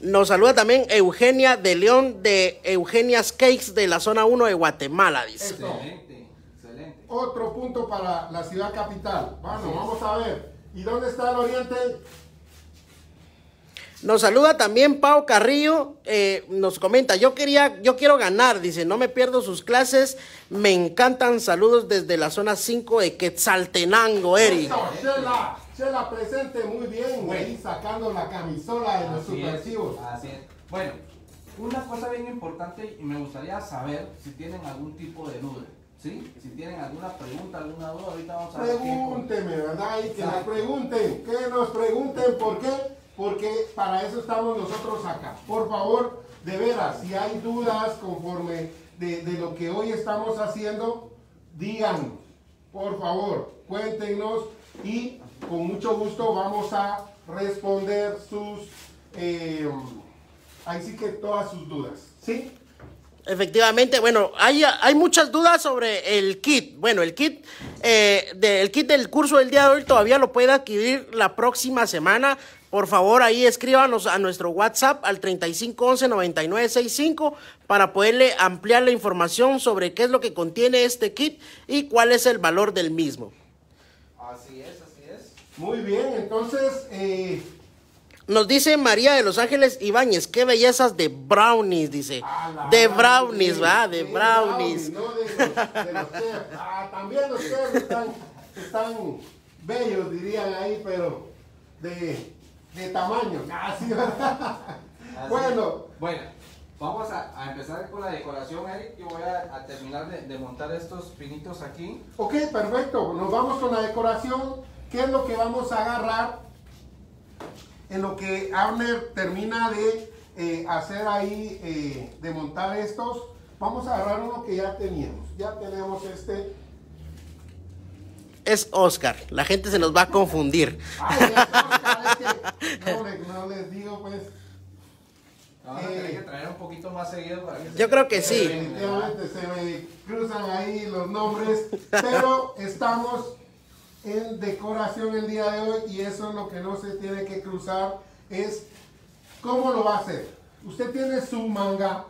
Nos saluda también Eugenia de León de Eugenia's Cakes de la zona uno de Guatemala, dice. Excelente, excelente. Otro punto para la ciudad capital. Bueno, vamos a ver. ¿Y dónde está el oriente? Nos saluda también Pau Carrillo, eh, nos comenta, yo quería, yo quiero ganar, dice, no me pierdo sus clases, me encantan, saludos desde la zona cinco de Quetzaltenango, Eric. Chela, Chela presente, muy bien, güey, sacando la camisola de los subversivos. Así es. Bueno, una cosa bien importante y me gustaría saber si tienen algún tipo de duda. ¿Sí? Si tienen alguna pregunta, alguna duda, ahorita vamos a ver. Pregúnteme, ¿verdad? Y que nos pregunten, que nos pregunten por qué, porque para eso estamos nosotros acá. Por favor, de veras, si hay dudas conforme de, de lo que hoy estamos haciendo, díganos, por favor, cuéntenos y con mucho gusto vamos a responder sus, eh, ahí sí que todas sus dudas, ¿sí? Efectivamente, bueno, hay, hay muchas dudas sobre el kit. Bueno, el kit, eh, de, el kit del curso del día de hoy todavía lo puede adquirir la próxima semana. Por favor, ahí escríbanos a nuestro WhatsApp al treinta y cinco once, noventa y nueve sesenta y cinco para poderle ampliar la información sobre qué es lo que contiene este kit y cuál es el valor del mismo. Así es, así es. Muy bien, entonces... Eh... Nos dice María de Los Ángeles Ibáñez, qué bellezas de brownies, dice. Ah, de brownies, ¿verdad? De, de brownies. brownies no de los, de los ah, también los chefs están, están bellos, dirían ahí, pero de, de tamaño. Ah, sí, ¿verdad? Así, bueno. Bueno, vamos a, a empezar con la decoración, Eric. Yo voy a, a terminar de, de montar estos pinitos aquí. Ok, perfecto. Nos vamos con la decoración. ¿Qué es lo que vamos a agarrar? En lo que Abner termina de eh, hacer ahí, eh, de montar estos, vamos a agarrar uno que ya teníamos. Ya tenemos este. Es Óscar, la gente se nos va a confundir. Ay, es Óscar, es que no, le, no les digo, pues. Ahora eh, hay que traer un poquito más seguido para que yo se creo que sí. Definitivamente se me cruzan ahí los nombres, pero estamos en decoración el día de hoy y eso es lo que no se tiene que cruzar, es cómo lo va a hacer. usted tiene su manga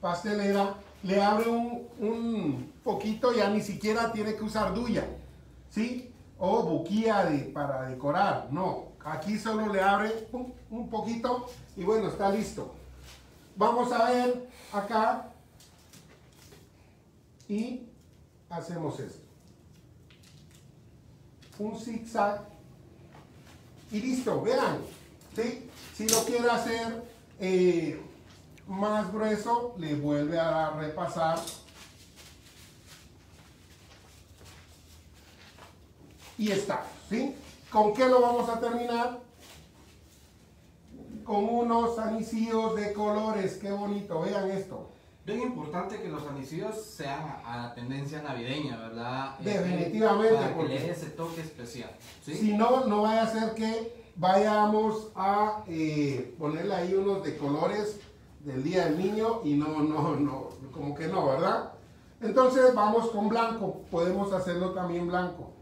pastelera, le abre un, un poquito, ya ni siquiera tiene que usar duya, ¿sí? O boquilla de, para decorar, no. Aquí solo le abre un, un poquito y bueno, está listo. Vamos a ver acá y hacemos esto. Un zigzag y listo, vean, ¿sí? Si lo quiere hacer eh, más grueso, le vuelve a repasar y está, ¿sí? ¿Con qué lo vamos a terminar? Con unos anisillos de colores, qué bonito, vean esto. Bien importante que los anisillos sean a la tendencia navideña, ¿verdad? Definitivamente. Para que le dé ese toque especial, ¿sí? Si no, no vaya a ser que vayamos a eh, ponerle ahí unos de colores del Día del Niño y no, no, no, como que no, ¿verdad? Entonces vamos con blanco, podemos hacerlo también blanco.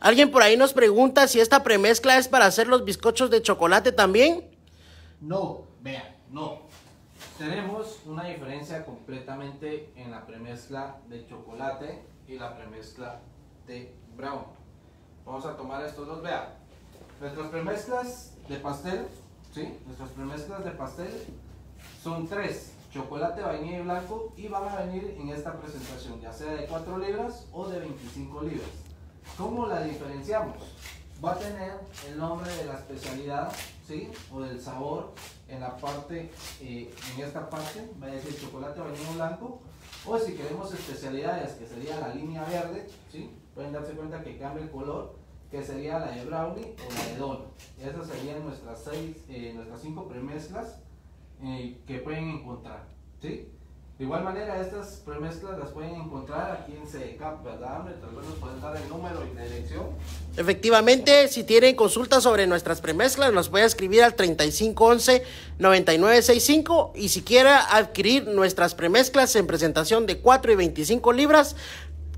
Alguien por ahí nos pregunta si esta premezcla es para hacer los bizcochos de chocolate también. No, vean, no. Tenemos una diferencia completamente en la premezcla de chocolate y la premezcla de brown. Vamos a tomar estos dos, vean. Nuestras premezclas de pastel, ¿sí? Nuestras premezclas de pastel son tres. Chocolate, vainilla y blanco, y van a venir en esta presentación, ya sea de cuatro libras o de veinticinco libras. ¿Cómo la diferenciamos? Va a tener el nombre de la especialidad, ¿sí? O del sabor en la parte, eh, en esta parte, va a decir chocolate vainilla blanco, o si queremos especialidades, que sería la línea verde, ¿sí? Pueden darse cuenta que cambia el color, que sería la de brownie o la de donut. Esas serían nuestras seis, eh, nuestras cinco premezclas eh, que pueden encontrar, ¿sí? De igual manera, estas premezclas las pueden encontrar aquí en C D CAP, ¿verdad? Tal vez nos pueden dar el número y la dirección. Efectivamente, si tienen consultas sobre nuestras premezclas, nos pueden escribir al treinta y cinco once, noventa y nueve sesenta y cinco. Y si quiere adquirir nuestras premezclas en presentación de cuatro y veinticinco libras,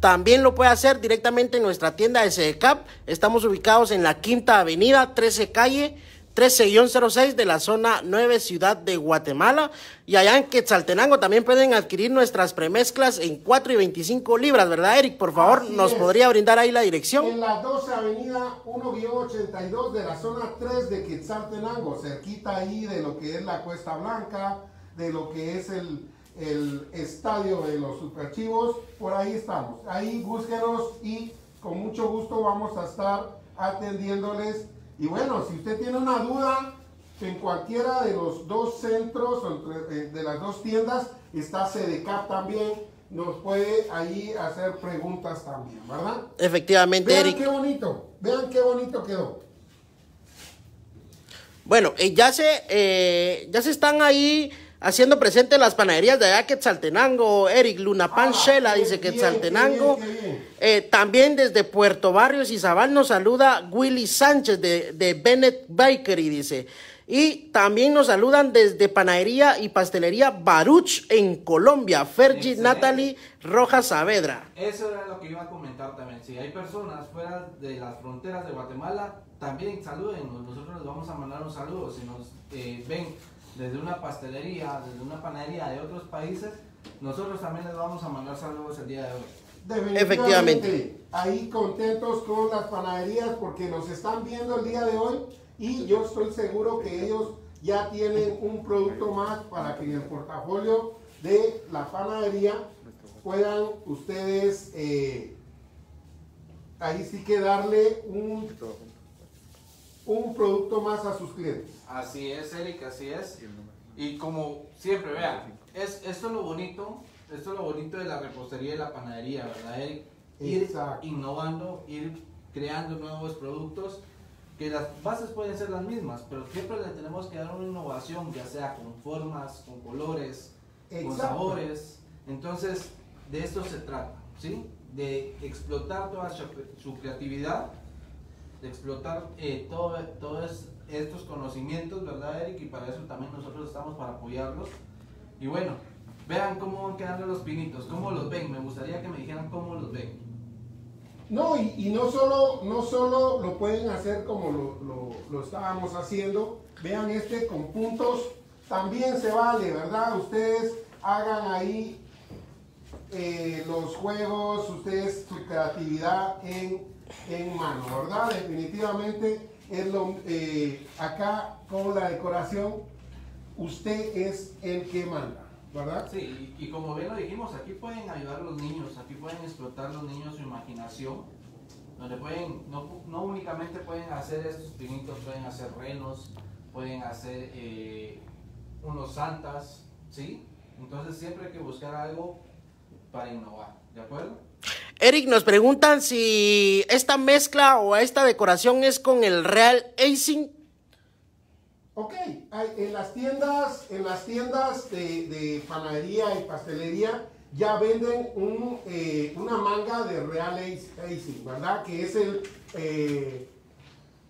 también lo puede hacer directamente en nuestra tienda de C D CAP. Estamos ubicados en la Quinta Avenida, trece calle. trece guión cero seis de la zona nueve, Ciudad de Guatemala. Y allá en Quetzaltenango también pueden adquirir nuestras premezclas en cuatro y veinticinco libras, ¿verdad, Eric? Por favor, así nos es. Podría brindar ahí la dirección. En la doce avenida uno guión ochenta y dos de la zona tres de Quetzaltenango, cerquita ahí de lo que es la Cuesta Blanca, de lo que es el, el estadio de los Superchivos. Por ahí estamos. Ahí búsquenos y con mucho gusto vamos a estar atendiéndoles. Y bueno, si usted tiene una duda, en cualquiera de los dos centros, de las dos tiendas, está C D CAP también, nos puede ahí hacer preguntas también, ¿verdad? Efectivamente, Eric. Vean qué bonito, vean qué bonito quedó. Bueno, eh, ya, se, eh, ya se están ahí haciendo presentes las panaderías de allá Quetzaltenango, Eric, Luna Panchela, ah, dice bien, Quetzaltenango. Qué bien, qué bien. Eh, también desde Puerto Barrios y Izabal nos saluda Willy Sánchez de, de Bennett Bakery, dice. Y también nos saludan desde Panadería y Pastelería Baruch en Colombia, Fergie Natalie Rojas Saavedra. Eso era lo que iba a comentar también. Si hay personas fuera de las fronteras de Guatemala, también salúdenos. Nosotros les vamos a mandar un saludo. Si nos eh, ven desde una pastelería, desde una panadería de otros países, nosotros también les vamos a mandar saludos el día de hoy. Efectivamente. Ahí contentos con las panaderías porque nos están viendo el día de hoy y yo estoy seguro que ellos ya tienen un producto más para que en el portafolio de la panadería puedan ustedes eh, ahí sí que darle un, un producto más a sus clientes. Así es, Eric, así es. Y como siempre, vean, es, esto es lo bonito. Esto es lo bonito de la repostería y la panadería, ¿verdad, Eric? Ir Exacto. innovando, ir creando nuevos productos, que las bases pueden ser las mismas, pero siempre le tenemos que dar una innovación, ya sea con formas, con colores, Exacto. con sabores. Entonces, de esto se trata, ¿sí? De explotar toda su, su creatividad, de explotar eh, todo, todos estos conocimientos, ¿verdad, Eric? Y para eso también nosotros estamos, para apoyarlos. Y bueno, vean cómo van quedando los pinitos, cómo los ven. Me gustaría que me dijeran cómo los ven. No, y, y no, solo, no solo lo pueden hacer como lo, lo, lo estábamos haciendo. Vean este con puntos también se vale, ¿verdad? Ustedes hagan ahí eh, los juegos, ustedes su creatividad en, en mano, ¿verdad? Definitivamente es lo, eh, acá con la decoración usted es el que manda, ¿verdad? Sí, y, y como bien lo dijimos, aquí pueden ayudar a los niños, aquí pueden explotar los niños su imaginación, donde pueden, no, no únicamente pueden hacer estos pinitos, pueden hacer renos, pueden hacer eh, unos santas, ¿sí? Entonces siempre hay que buscar algo para innovar, ¿de acuerdo? Eric, nos preguntan si esta mezcla o esta decoración es con el Real Icing. Ok, en las tiendas, en las tiendas de, de panadería y pastelería ya venden un, eh, una manga de Real Icing, ¿verdad? Que es el eh,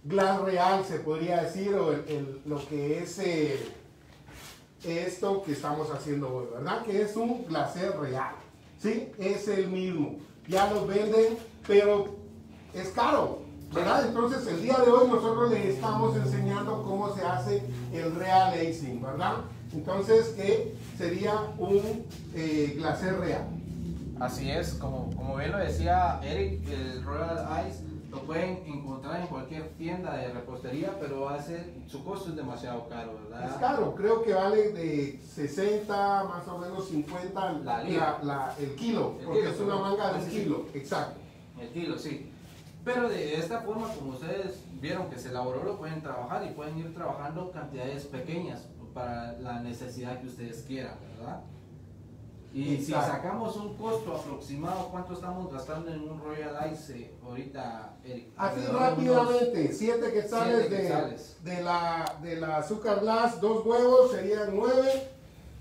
glass real, se podría decir, o el, el, lo que es eh, esto que estamos haciendo hoy, ¿verdad? Que es un glacé real, ¿sí? Es el mismo, ya los venden, pero es caro, ¿verdad? Entonces el día de hoy nosotros les estamos enseñando cómo se hace el Real Icing, ¿verdad? Entonces que sería un eh, glacé real. Así es, como, como bien lo decía Eric, el Royal Ice lo pueden encontrar en cualquier tienda de repostería, pero va a ser, su costo es demasiado caro, ¿verdad? Es caro, creo que vale de sesenta, más o menos cincuenta la libra, la, la, el kilo, el porque kilo, es una manga de un kilo, sí. Exacto. El kilo, sí. Pero de esta forma, como ustedes vieron que se elaboró, lo pueden trabajar y pueden ir trabajando cantidades pequeñas para la necesidad que ustedes quieran, ¿verdad? Y exacto. Si sacamos un costo aproximado, ¿cuánto estamos gastando en un Royal Ice eh, ahorita, Eric? Así rápidamente, siete quetzales, siete quetzales. De, de, la, de la azúcar glass, dos huevos, serían nueve.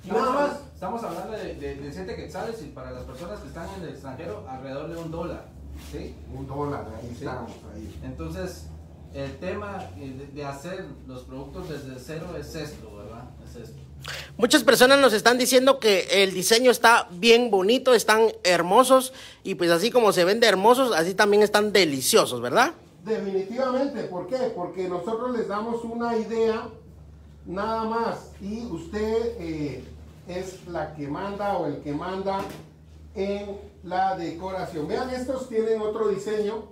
Nada más. Estamos hablando de, de, de siete quetzales, y para las personas que están en el extranjero, alrededor de un dólar. ¿Sí? Un dólar, ahí sí. Estamos. Ahí. Entonces, el tema de hacer los productos desde cero es esto, ¿verdad? Es esto. Muchas personas nos están diciendo que el diseño está bien bonito, están hermosos, y pues así como se vende hermosos, así también están deliciosos, ¿verdad? Definitivamente, ¿por qué? Porque nosotros les damos una idea nada más, y usted eh, es la que manda o el que manda en la decoración. Vean, estos tienen otro diseño.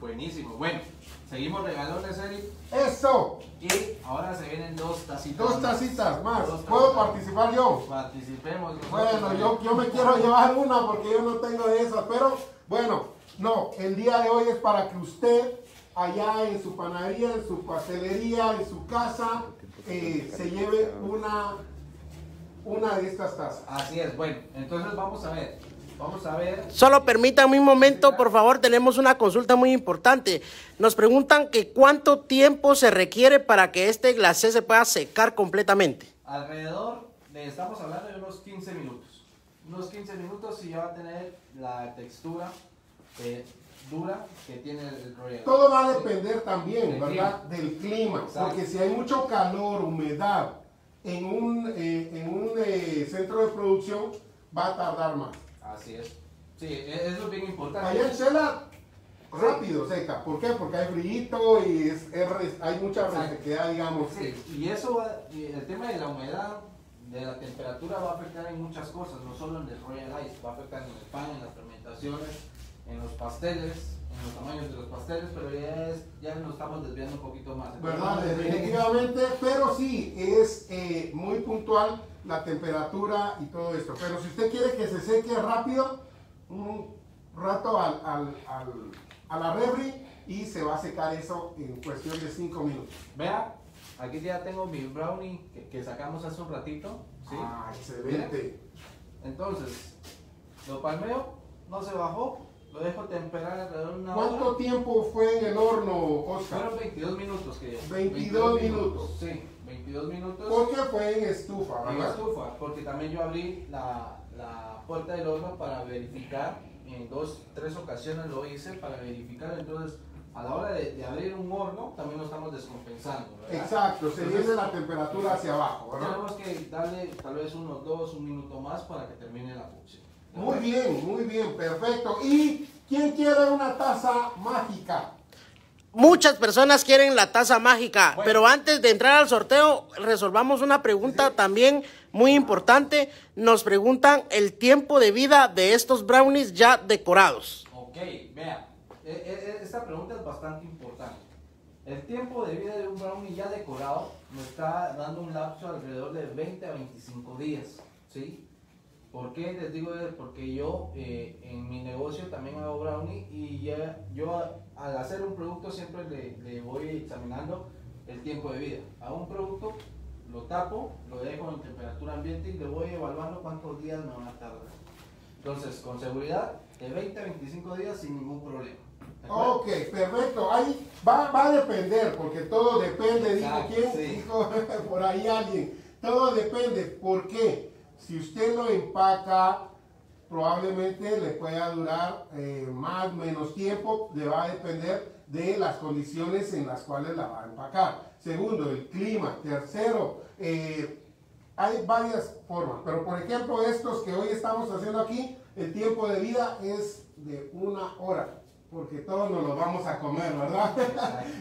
Buenísimo, bueno. Seguimos regalones, Eric. ¡Eso! Y ahora se vienen dos tacitas. Dos tacitas más. Dos tacitas. ¿Puedo participar yo? Participemos. Bueno, yo, yo me quiero llevar una porque yo no tengo de esas, pero bueno, no, el día de hoy es para que usted allá en su panadería, en su pastelería, en su casa, eh, se lleve una, una de estas tazas. Así es, bueno, entonces vamos a ver. Vamos a ver. Solo permítanme un momento, por favor, tenemos una consulta muy importante. Nos preguntan que cuánto tiempo se requiere para que este glacé se pueda secar completamente. Alrededor, de, estamos hablando de unos quince minutos. Unos quince minutos y ya va a tener la textura eh, dura que tiene el rollo. Todo va a depender también, del ¿verdad? Clima. Del clima. Exacto. Porque si hay mucho calor, humedad en un, eh, en un eh, centro de producción, va a tardar más. Así es. Sí, eso es bien importante. Allá en Shela, rápido seca. ¿Por qué? Porque hay frillito y es, es, hay mucha resequedad, digamos. Sí, y eso va, el tema de la humedad, de la temperatura, va a afectar en muchas cosas, no solo en el Royal Ice, va a afectar en el pan, en las fermentaciones, en los pasteles, en los tamaños de los pasteles, pero ya, es, ya nos estamos desviando un poquito más. Entonces, ¿verdad? Definitivamente, pero sí, es eh, muy puntual la temperatura y todo esto, pero si usted quiere que se seque rápido, un rato al, al, al, a la refri y se va a secar eso en cuestión de cinco minutos. Vea, aquí ya tengo mi brownie que, que sacamos hace un ratito, ¿sí? Ah, excelente. ¿Miren? Entonces, lo palmeo, no se bajó, lo dejo temperar alrededor de una hora. ¿Cuánto tiempo fue en el horno, Óscar? Fueron veintidós minutos. Que veintidós, veintidós minutos. Sí. veintidós minutos. ¿Por qué fue en estufa? ¿Verdad? En estufa, porque también yo abrí la, la puerta del horno para verificar, en dos, tres ocasiones lo hice para verificar, entonces a la hora de, de abrir un horno también lo estamos descompensando, ¿verdad? Exacto, se viene la temperatura hacia abajo, ¿verdad? Tenemos que darle tal vez unos dos, un minuto más para que termine la cocción. Muy bien, muy bien, perfecto. ¿Y quién quiere una taza mágica? Muchas personas quieren la taza mágica, bueno, pero antes de entrar al sorteo, resolvamos una pregunta también muy importante. Nos preguntan el tiempo de vida de estos brownies ya decorados. Ok, vea, esta pregunta es bastante importante. El tiempo de vida de un brownie ya decorado me está dando un lapso alrededor de veinte a veinticinco días, ¿sí? ¿Por qué les digo eso? Porque yo eh, en mi negocio también hago brownie y ya, yo al hacer un producto siempre le, le voy examinando el tiempo de vida. A un producto lo tapo, lo dejo en temperatura ambiente y le voy evaluando cuántos días me van a tardar. Entonces, con seguridad, de veinte a veinticinco días sin ningún problema. Ok, perfecto. Ahí va, va a depender, porque todo depende. Exacto, dijo, ¿quién? Sí. Dijo por ahí alguien. Todo depende. ¿Por qué? Si usted lo empaca, probablemente le pueda durar eh, más o menos tiempo, le va a depender de las condiciones en las cuales la va a empacar. Segundo, el clima. Tercero, eh, hay varias formas, pero por ejemplo estos que hoy estamos haciendo aquí, el tiempo de vida es de una hora, porque todos nos los vamos a comer, ¿verdad?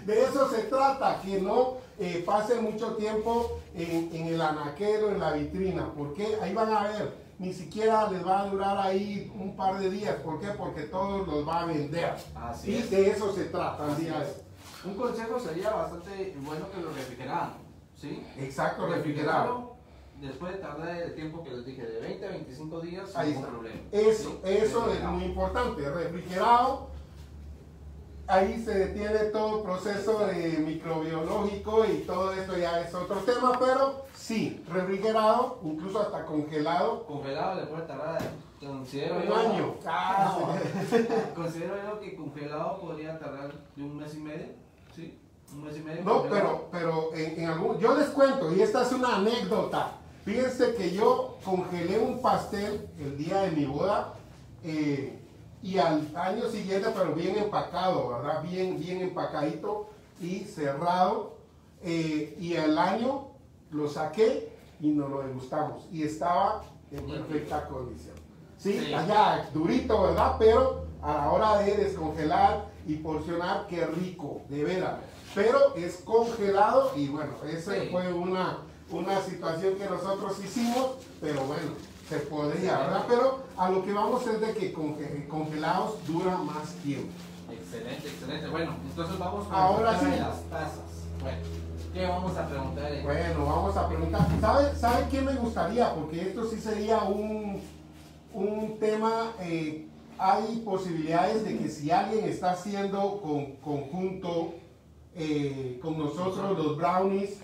De eso se trata, que no eh, pase mucho tiempo en, en el anaquero, en la vitrina, porque ahí van a ver, ni siquiera les va a durar ahí un par de días. ¿Por qué? Porque todos los va a vender. Así y es. De eso se trata. Así es. Un consejo sería bastante bueno que lo refrigeraran, ¿sí? Exacto, refrigerado. Después de tardar el tiempo que les dije, de veinte a veinticinco días, sin ningún problema. Eso, ¿sí? Eso es muy importante, refrigerado. Ahí se detiene todo el proceso de microbiológico y todo esto ya es otro tema, pero sí, refrigerado, incluso hasta congelado. Congelado le puede tardar, considero un yo, año. Ah, no. Considero yo que congelado podría tardar de un mes y medio, ¿sí? Un mes y medio. No, congelado. pero, pero en, en algún, yo les cuento, y esta es una anécdota. Fíjense que yo congelé un pastel el día de mi boda, eh, y al año siguiente, pero bien empacado, ¿verdad? Bien, bien empacadito y cerrado. Eh, y al año lo saqué y nos lo degustamos. Y estaba en perfecta condición. Sí, sí. Allá durito, ¿verdad? Pero a la hora de descongelar y porcionar, qué rico, de veras. Pero es congelado y bueno, esa sí fue una, una situación que nosotros hicimos, pero bueno. Se podría, ¿verdad? Pero a lo que vamos es de que congelados dura más tiempo. Excelente, excelente. Bueno, entonces vamos a ahora sí las tazas. Bueno, ¿qué vamos a preguntar? Bueno, vamos a preguntar. ¿Sabe, sabe qué me gustaría? Porque esto sí sería un, un tema. Eh, hay posibilidades de que si alguien está haciendo con, conjunto eh, con nosotros los brownies,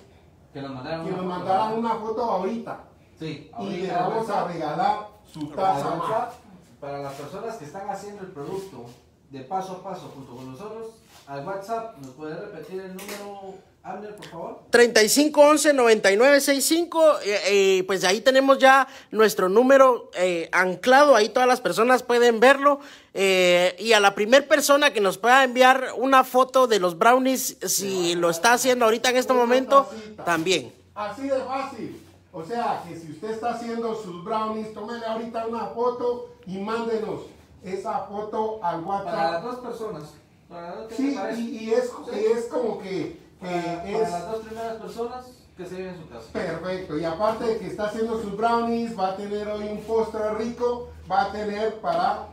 que nos mandaran, que nos mandaran una foto ahorita. Sí, y le vamos a regalar su taza más. Para las personas que están haciendo el producto de paso a paso junto con nosotros, al WhatsApp, ¿nos puede repetir el número, Abner, por favor? treinta y cinco once noventa y nueve sesenta y cinco, eh, eh, pues ahí tenemos ya nuestro número eh, anclado, ahí todas las personas pueden verlo. Eh, y a la primera persona que nos pueda enviar una foto de los brownies, si lo está haciendo ahorita en este momento, también. Así de fácil. O sea, que si usted está haciendo sus brownies, tómele ahorita una foto y mándenos esa foto al WhatsApp. Para las dos personas. Para dos, sí, y, y es, sí, es como que... Para, eh, para es... las dos primeras personas que se lleven su casa. Perfecto. Y aparte de que está haciendo sus brownies, va a tener hoy un postre rico, va a tener para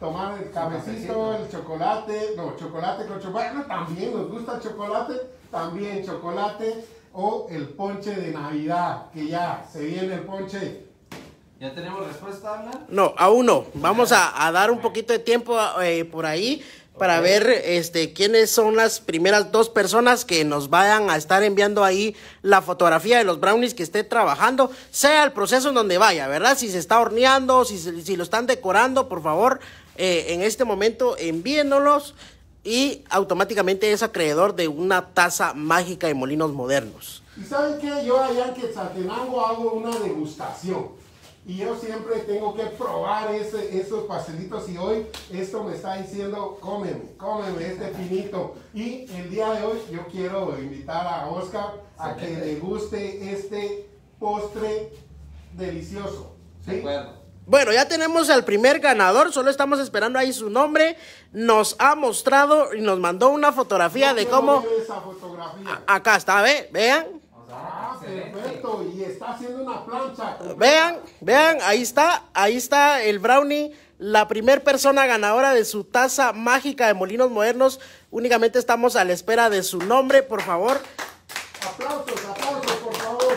tomar el cafecito, el chocolate, no, chocolate con chocolate, también nos gusta el chocolate, también chocolate. O el ponche de Navidad, que ya se viene el ponche. ¿Ya tenemos respuesta, Ana? No, aún no. Vamos a, a dar un poquito de tiempo eh, por ahí para okay. ver este, quiénes son las primeras dos personas que nos vayan a estar enviando ahí la fotografía de los brownies que esté trabajando, sea el proceso en donde vaya, ¿verdad? Si se está horneando, si, si lo están decorando, por favor, eh, en este momento envíenoslos. Y automáticamente es acreedor de una taza mágica de Molinos Modernos. ¿Y saben qué? Yo allá en Quetzaltenango hago una degustación. Y yo siempre tengo que probar ese, esos pastelitos. Y hoy esto me está diciendo, cómeme, cómeme este finito. Y el día de hoy yo quiero invitar a Óscar a que deguste este postre delicioso. ¿Sí? De acuerdo. Bueno, ya tenemos al primer ganador, solo estamos esperando ahí su nombre. Nos ha mostrado y nos mandó una fotografía no de cómo... Ver esa fotografía. A acá está, ve, vean. Ah, perfecto, y está haciendo una plancha. Vean, vean, ahí está, ahí está el brownie. La primer persona ganadora de su taza mágica de Molinos Modernos. Únicamente estamos a la espera de su nombre, por favor. Aplausos, aplausos, por favor.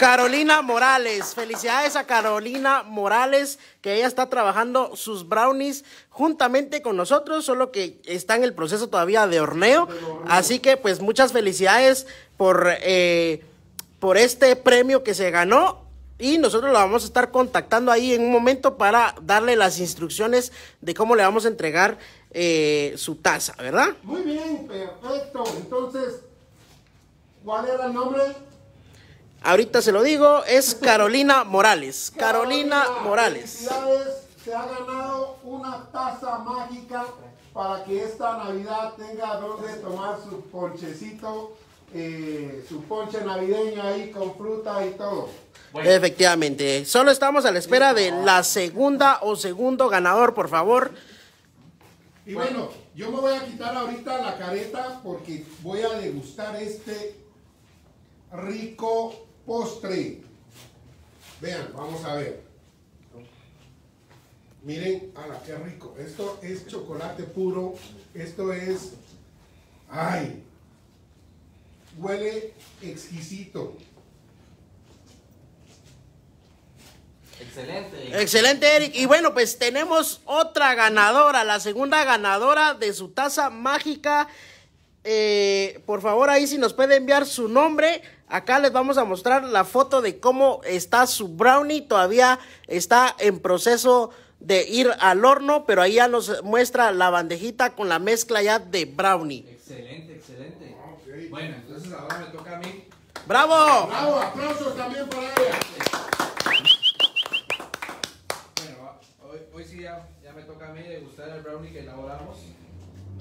Carolina Morales. Felicidades a Carolina Morales, que ella está trabajando sus brownies juntamente con nosotros, solo que está en el proceso todavía de horneo. Así que, pues, muchas felicidades por, eh, por este premio que se ganó. Y nosotros la vamos a estar contactando ahí en un momento para darle las instrucciones de cómo le vamos a entregar eh, su taza, ¿verdad? Muy bien, perfecto. Entonces, ¿cuál era el nombre? Ahorita se lo digo, es Carolina Morales. Carolina, Carolina Morales. Felicidades, se ha ganado una taza mágica para que esta Navidad tenga donde tomar su ponchecito, eh, su ponche navideño ahí con fruta y todo. Bueno. Efectivamente, solo estamos a la espera de la segunda o segundo ganador, por favor. Y bueno, yo me voy a quitar ahorita la careta porque voy a degustar este rico postre. Vean, vamos a ver. Miren, ala, qué rico. Esto es chocolate puro. Esto es... ¡Ay! Huele exquisito. Excelente. Excelente, Eric. Y bueno, pues tenemos otra ganadora, la segunda ganadora de su taza mágica. Eh, por favor, ahí si nos puede enviar su nombre. Acá les vamos a mostrar la foto de cómo está su brownie. Todavía está en proceso de ir al horno, pero ahí ya nos muestra la bandejita con la mezcla ya de brownie. Excelente, excelente. Okay. Bueno, entonces ahora me toca a mí. ¡Bravo! ¡Bravo! ¡Aplausos también para ella! Hoy sí ya, ya me toca a mí degustar el brownie que elaboramos.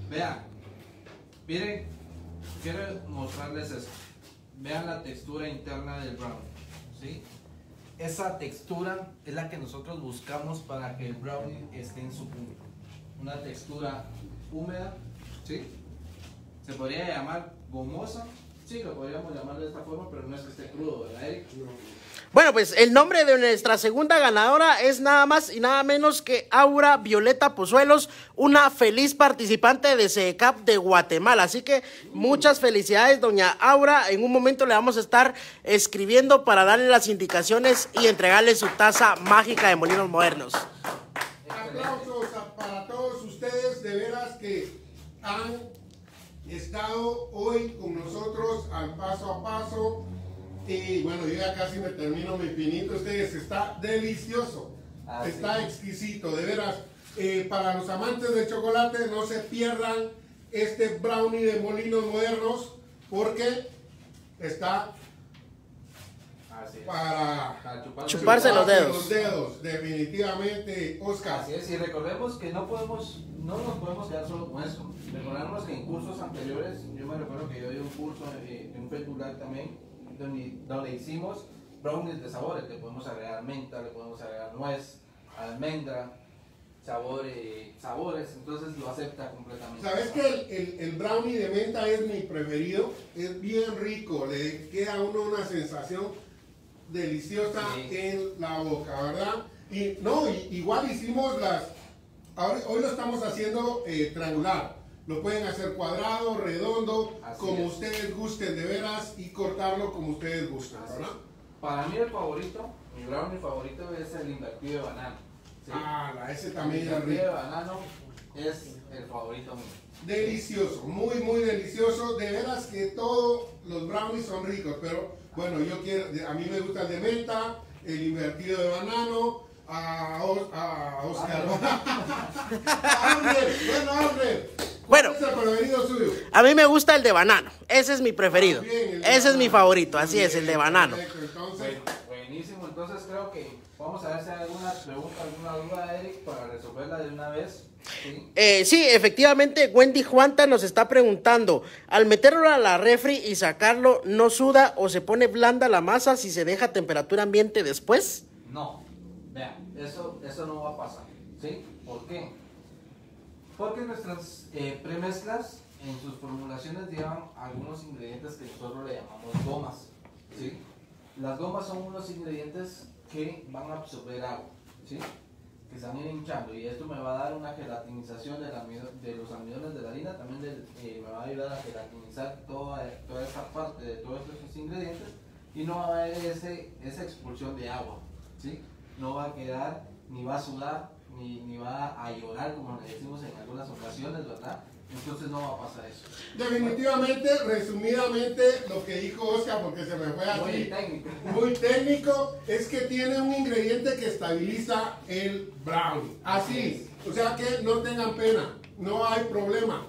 Vean, miren, quiero mostrarles esto. Vean la textura interna del brownie, ¿sí? Esa textura es la que nosotros buscamos para que el brownie esté en su punto. Una textura húmeda, ¿sí? Se podría llamar gomosa. Sí, lo podríamos llamar de esta forma, pero no es que esté crudo, ¿verdad, Eric? Bueno, pues el nombre de nuestra segunda ganadora es nada más y nada menos que Aura Violeta Pozuelos, una feliz participante de C E CAP de Guatemala. Así que muchas felicidades, doña Aura. En un momento le vamos a estar escribiendo para darle las indicaciones y entregarle su taza mágica de Molinos Modernos. Aplausos para todos ustedes, de veras que han estado hoy con nosotros al paso a paso. Y bueno, yo ya casi me termino mi pinito. Ustedes, está delicioso. Ah, está sí. Exquisito, de veras. Eh, para los amantes de chocolate, no se pierdan este brownie de Molinos Modernos, porque está así es. Para chuparse, chuparse los, dedos. los dedos. Definitivamente, Óscar. Así es, y recordemos que no podemos, no nos podemos quedar solo con eso. Recordemos que en cursos anteriores, yo me recuerdo que yo di un curso de, de un pecular también, Donde, donde hicimos brownies de sabores. Le podemos agregar menta, le podemos agregar nuez, almendra, sabores, sabores, entonces lo acepta completamente. ¿Sabes que el, el, el brownie de menta es mi preferido? Es bien rico, le queda a uno una sensación deliciosa, sí, en la boca, ¿verdad? Y no, y, igual hicimos las, ahora, hoy lo estamos haciendo eh, triangular. Lo pueden hacer cuadrado, redondo, así como es. Ustedes gusten, de veras, y cortarlo como ustedes gusten, ¿verdad? Para mí el favorito, mi brownie favorito es el invertido de banano. ¿Sí? Ah, ese también es rico. El invertido de banano es el favorito mío. Delicioso, muy, muy delicioso. De veras que todos los brownies son ricos, pero bueno, yo quiero, a mí me gusta el de menta, el invertido de banano. A, o, a Oscar. A Hombre, bueno, hombre. Bueno, ¿cuál es el preferido suyo? A mí me gusta el de banano. Ese es mi preferido. Bien, Ese es mi favorito. Así bien, es, el de banano. Perfecto, entonces. Buenísimo. Entonces creo que vamos a ver si hay alguna pregunta, alguna duda, Eric, para resolverla de una vez. Sí, eh, sí efectivamente, Wendy Juanta nos está preguntando: al meterlo a la refri y sacarlo, ¿no suda o se pone blanda la masa si se deja a temperatura ambiente después? No. Vean, eso, eso no va a pasar, ¿sí? ¿Por qué? Porque nuestras eh, premezclas en sus formulaciones llevan algunos ingredientes que nosotros le llamamos gomas, ¿sí? Las gomas son unos ingredientes que van a absorber agua, ¿sí? Que están hinchando, y esto me va a dar una gelatinización de, la, de los almidones de la harina, también de, eh, me va a ayudar a gelatinizar toda, toda esa parte de todos estos ingredientes, y no va a haber ese, esa expulsión de agua, ¿sí? No va a quedar, ni va a sudar, ni, ni va a llorar, como le decimos en algunas ocasiones, ¿verdad? Entonces no va a pasar eso. Definitivamente, resumidamente, lo que dijo Óscar, porque se me fue así, muy técnico. muy técnico, es que tiene un ingrediente que estabiliza el brownie. Así, o sea que no tengan pena, no hay problema.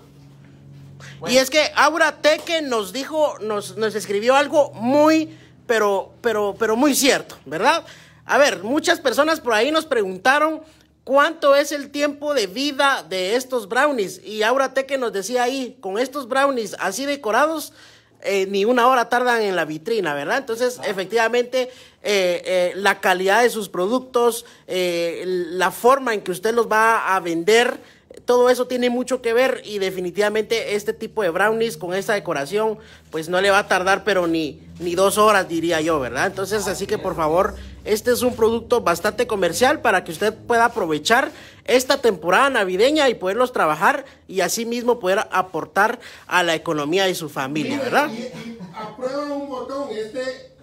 Bueno. Y es que Aura Teque nos dijo, nos, nos escribió algo muy, pero, pero, pero muy cierto, ¿verdad? A ver, muchas personas por ahí nos preguntaron cuánto es el tiempo de vida de estos brownies. Y Aura Teque nos decía ahí, con estos brownies así decorados, eh, ni una hora tardan en la vitrina, ¿verdad? Entonces, efectivamente, eh, eh, la calidad de sus productos, eh, la forma en que usted los va a vender, todo eso tiene mucho que ver, y definitivamente este tipo de brownies con esta decoración, pues no le va a tardar, pero ni, ni dos horas, diría yo, ¿verdad? Entonces, así que por favor, este es un producto bastante comercial para que usted pueda aprovechar esta temporada navideña y poderlos trabajar, y así mismo poder aportar a la economía de su familia. Mire, ¿verdad? Y, y aprueba un botón, este,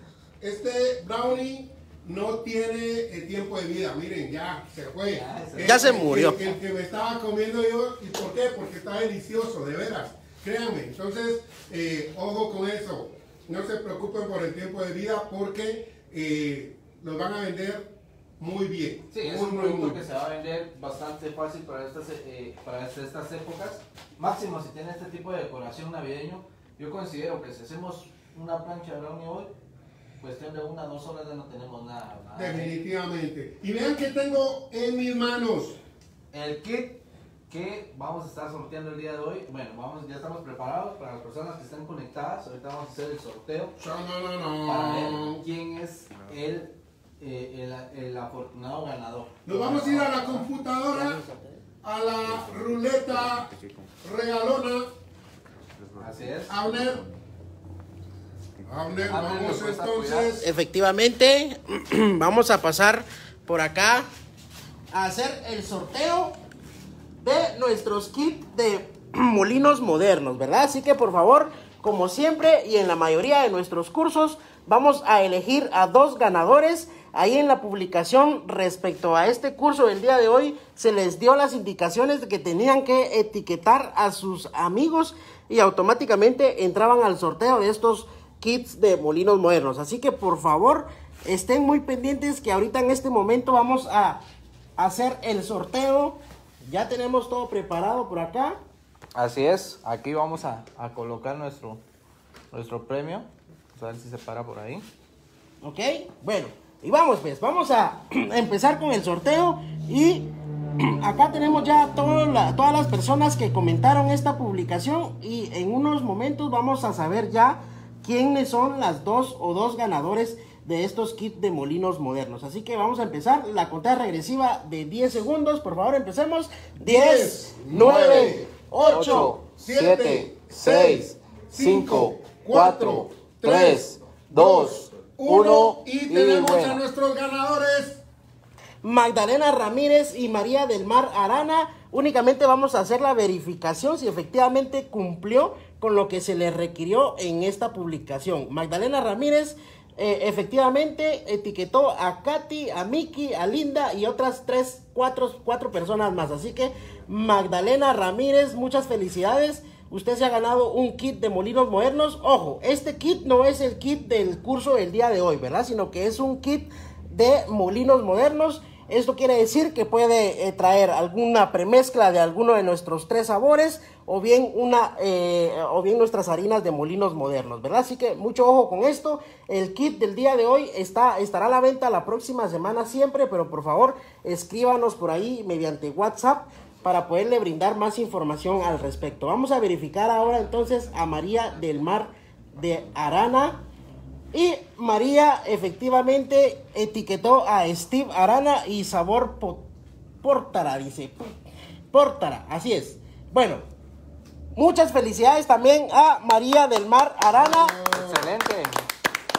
este brownie no tiene el tiempo de vida, miren, ya se fue. Ya se, el, ya se murió. El, el que me estaba comiendo yo, ¿y por qué? Porque está delicioso, de veras, créanme. Entonces, eh, ojo con eso, no se preocupen por el tiempo de vida, porque eh, los van a vender muy bien. Sí, muy, es un muy, producto muy que bien. Se va a vender bastante fácil para estas, eh, para estas épocas. Máximo, si tiene este tipo de decoración navideño, yo considero que si hacemos una plancha de brownie hoy, cuestión de una o dos horas ya no tenemos nada, nada. Definitivamente. Y vean que tengo en mis manos el kit que vamos a estar sorteando el día de hoy. Bueno, vamos, ya estamos preparados para las personas que están conectadas. Ahorita vamos a hacer el sorteo no, no, no, no. para ver quién es el, eh, el, el afortunado ganador. Nos vamos a ir a la computadora, a la ruleta regalona. Así es. A ver. Hablen, vamos entonces. Efectivamente, vamos a pasar por acá a hacer el sorteo de nuestros kits de Molinos Modernos, ¿verdad? Así que por favor, como siempre y en la mayoría de nuestros cursos, vamos a elegir a dos ganadores. Ahí en la publicación respecto a este curso del día de hoy, se les dio las indicaciones de que tenían que etiquetar a sus amigos y automáticamente entraban al sorteo de estos kits de Molinos Modernos. Así que por favor estén muy pendientes, que ahorita en este momento vamos a hacer el sorteo. Ya tenemos todo preparado por acá. Así es, aquí vamos a, a colocar nuestro, nuestro premio. Vamos a ver si se para por ahí. Ok, bueno, y vamos pues, vamos a empezar con el sorteo. Y acá tenemos ya toda la, todas las personas que comentaron esta publicación, y en unos momentos vamos a saber ya quiénes son las dos o dos ganadores de estos kits de Molinos Modernos. Así que vamos a empezar la cuenta regresiva de diez segundos. Por favor, empecemos. diez, nueve, ocho, siete, seis, cinco, cuatro, tres, dos, uno. Y tenemos a nuestros ganadores, Magdalena Ramírez y María del Mar Arana. Únicamente vamos a hacer la verificación si efectivamente cumplió con lo que se le requirió en esta publicación. Magdalena Ramírez eh, efectivamente etiquetó a Katy, a Miki, a Linda y otras tres, cuatro, cuatro personas más. Así que Magdalena Ramírez, muchas felicidades. Usted se ha ganado un kit de Molinos Modernos. Ojo, este kit no es el kit del curso del día de hoy, ¿verdad? Sino que es un kit de Molinos Modernos. Esto quiere decir que puede eh, traer alguna premezcla de alguno de nuestros tres sabores, o bien una eh, o bien nuestras harinas de Molinos Modernos, ¿verdad? Así que mucho ojo con esto. El kit del día de hoy está, estará a la venta la próxima semana siempre, pero por favor escríbanos por ahí mediante WhatsApp para poderle brindar más información al respecto. Vamos a verificar ahora entonces a María del Mar de Arana. Y María efectivamente etiquetó a Steve Arana y Sabor Pórtara, dice. Pórtara, así es. Bueno, muchas felicidades también a María del Mar Arana. Excelente,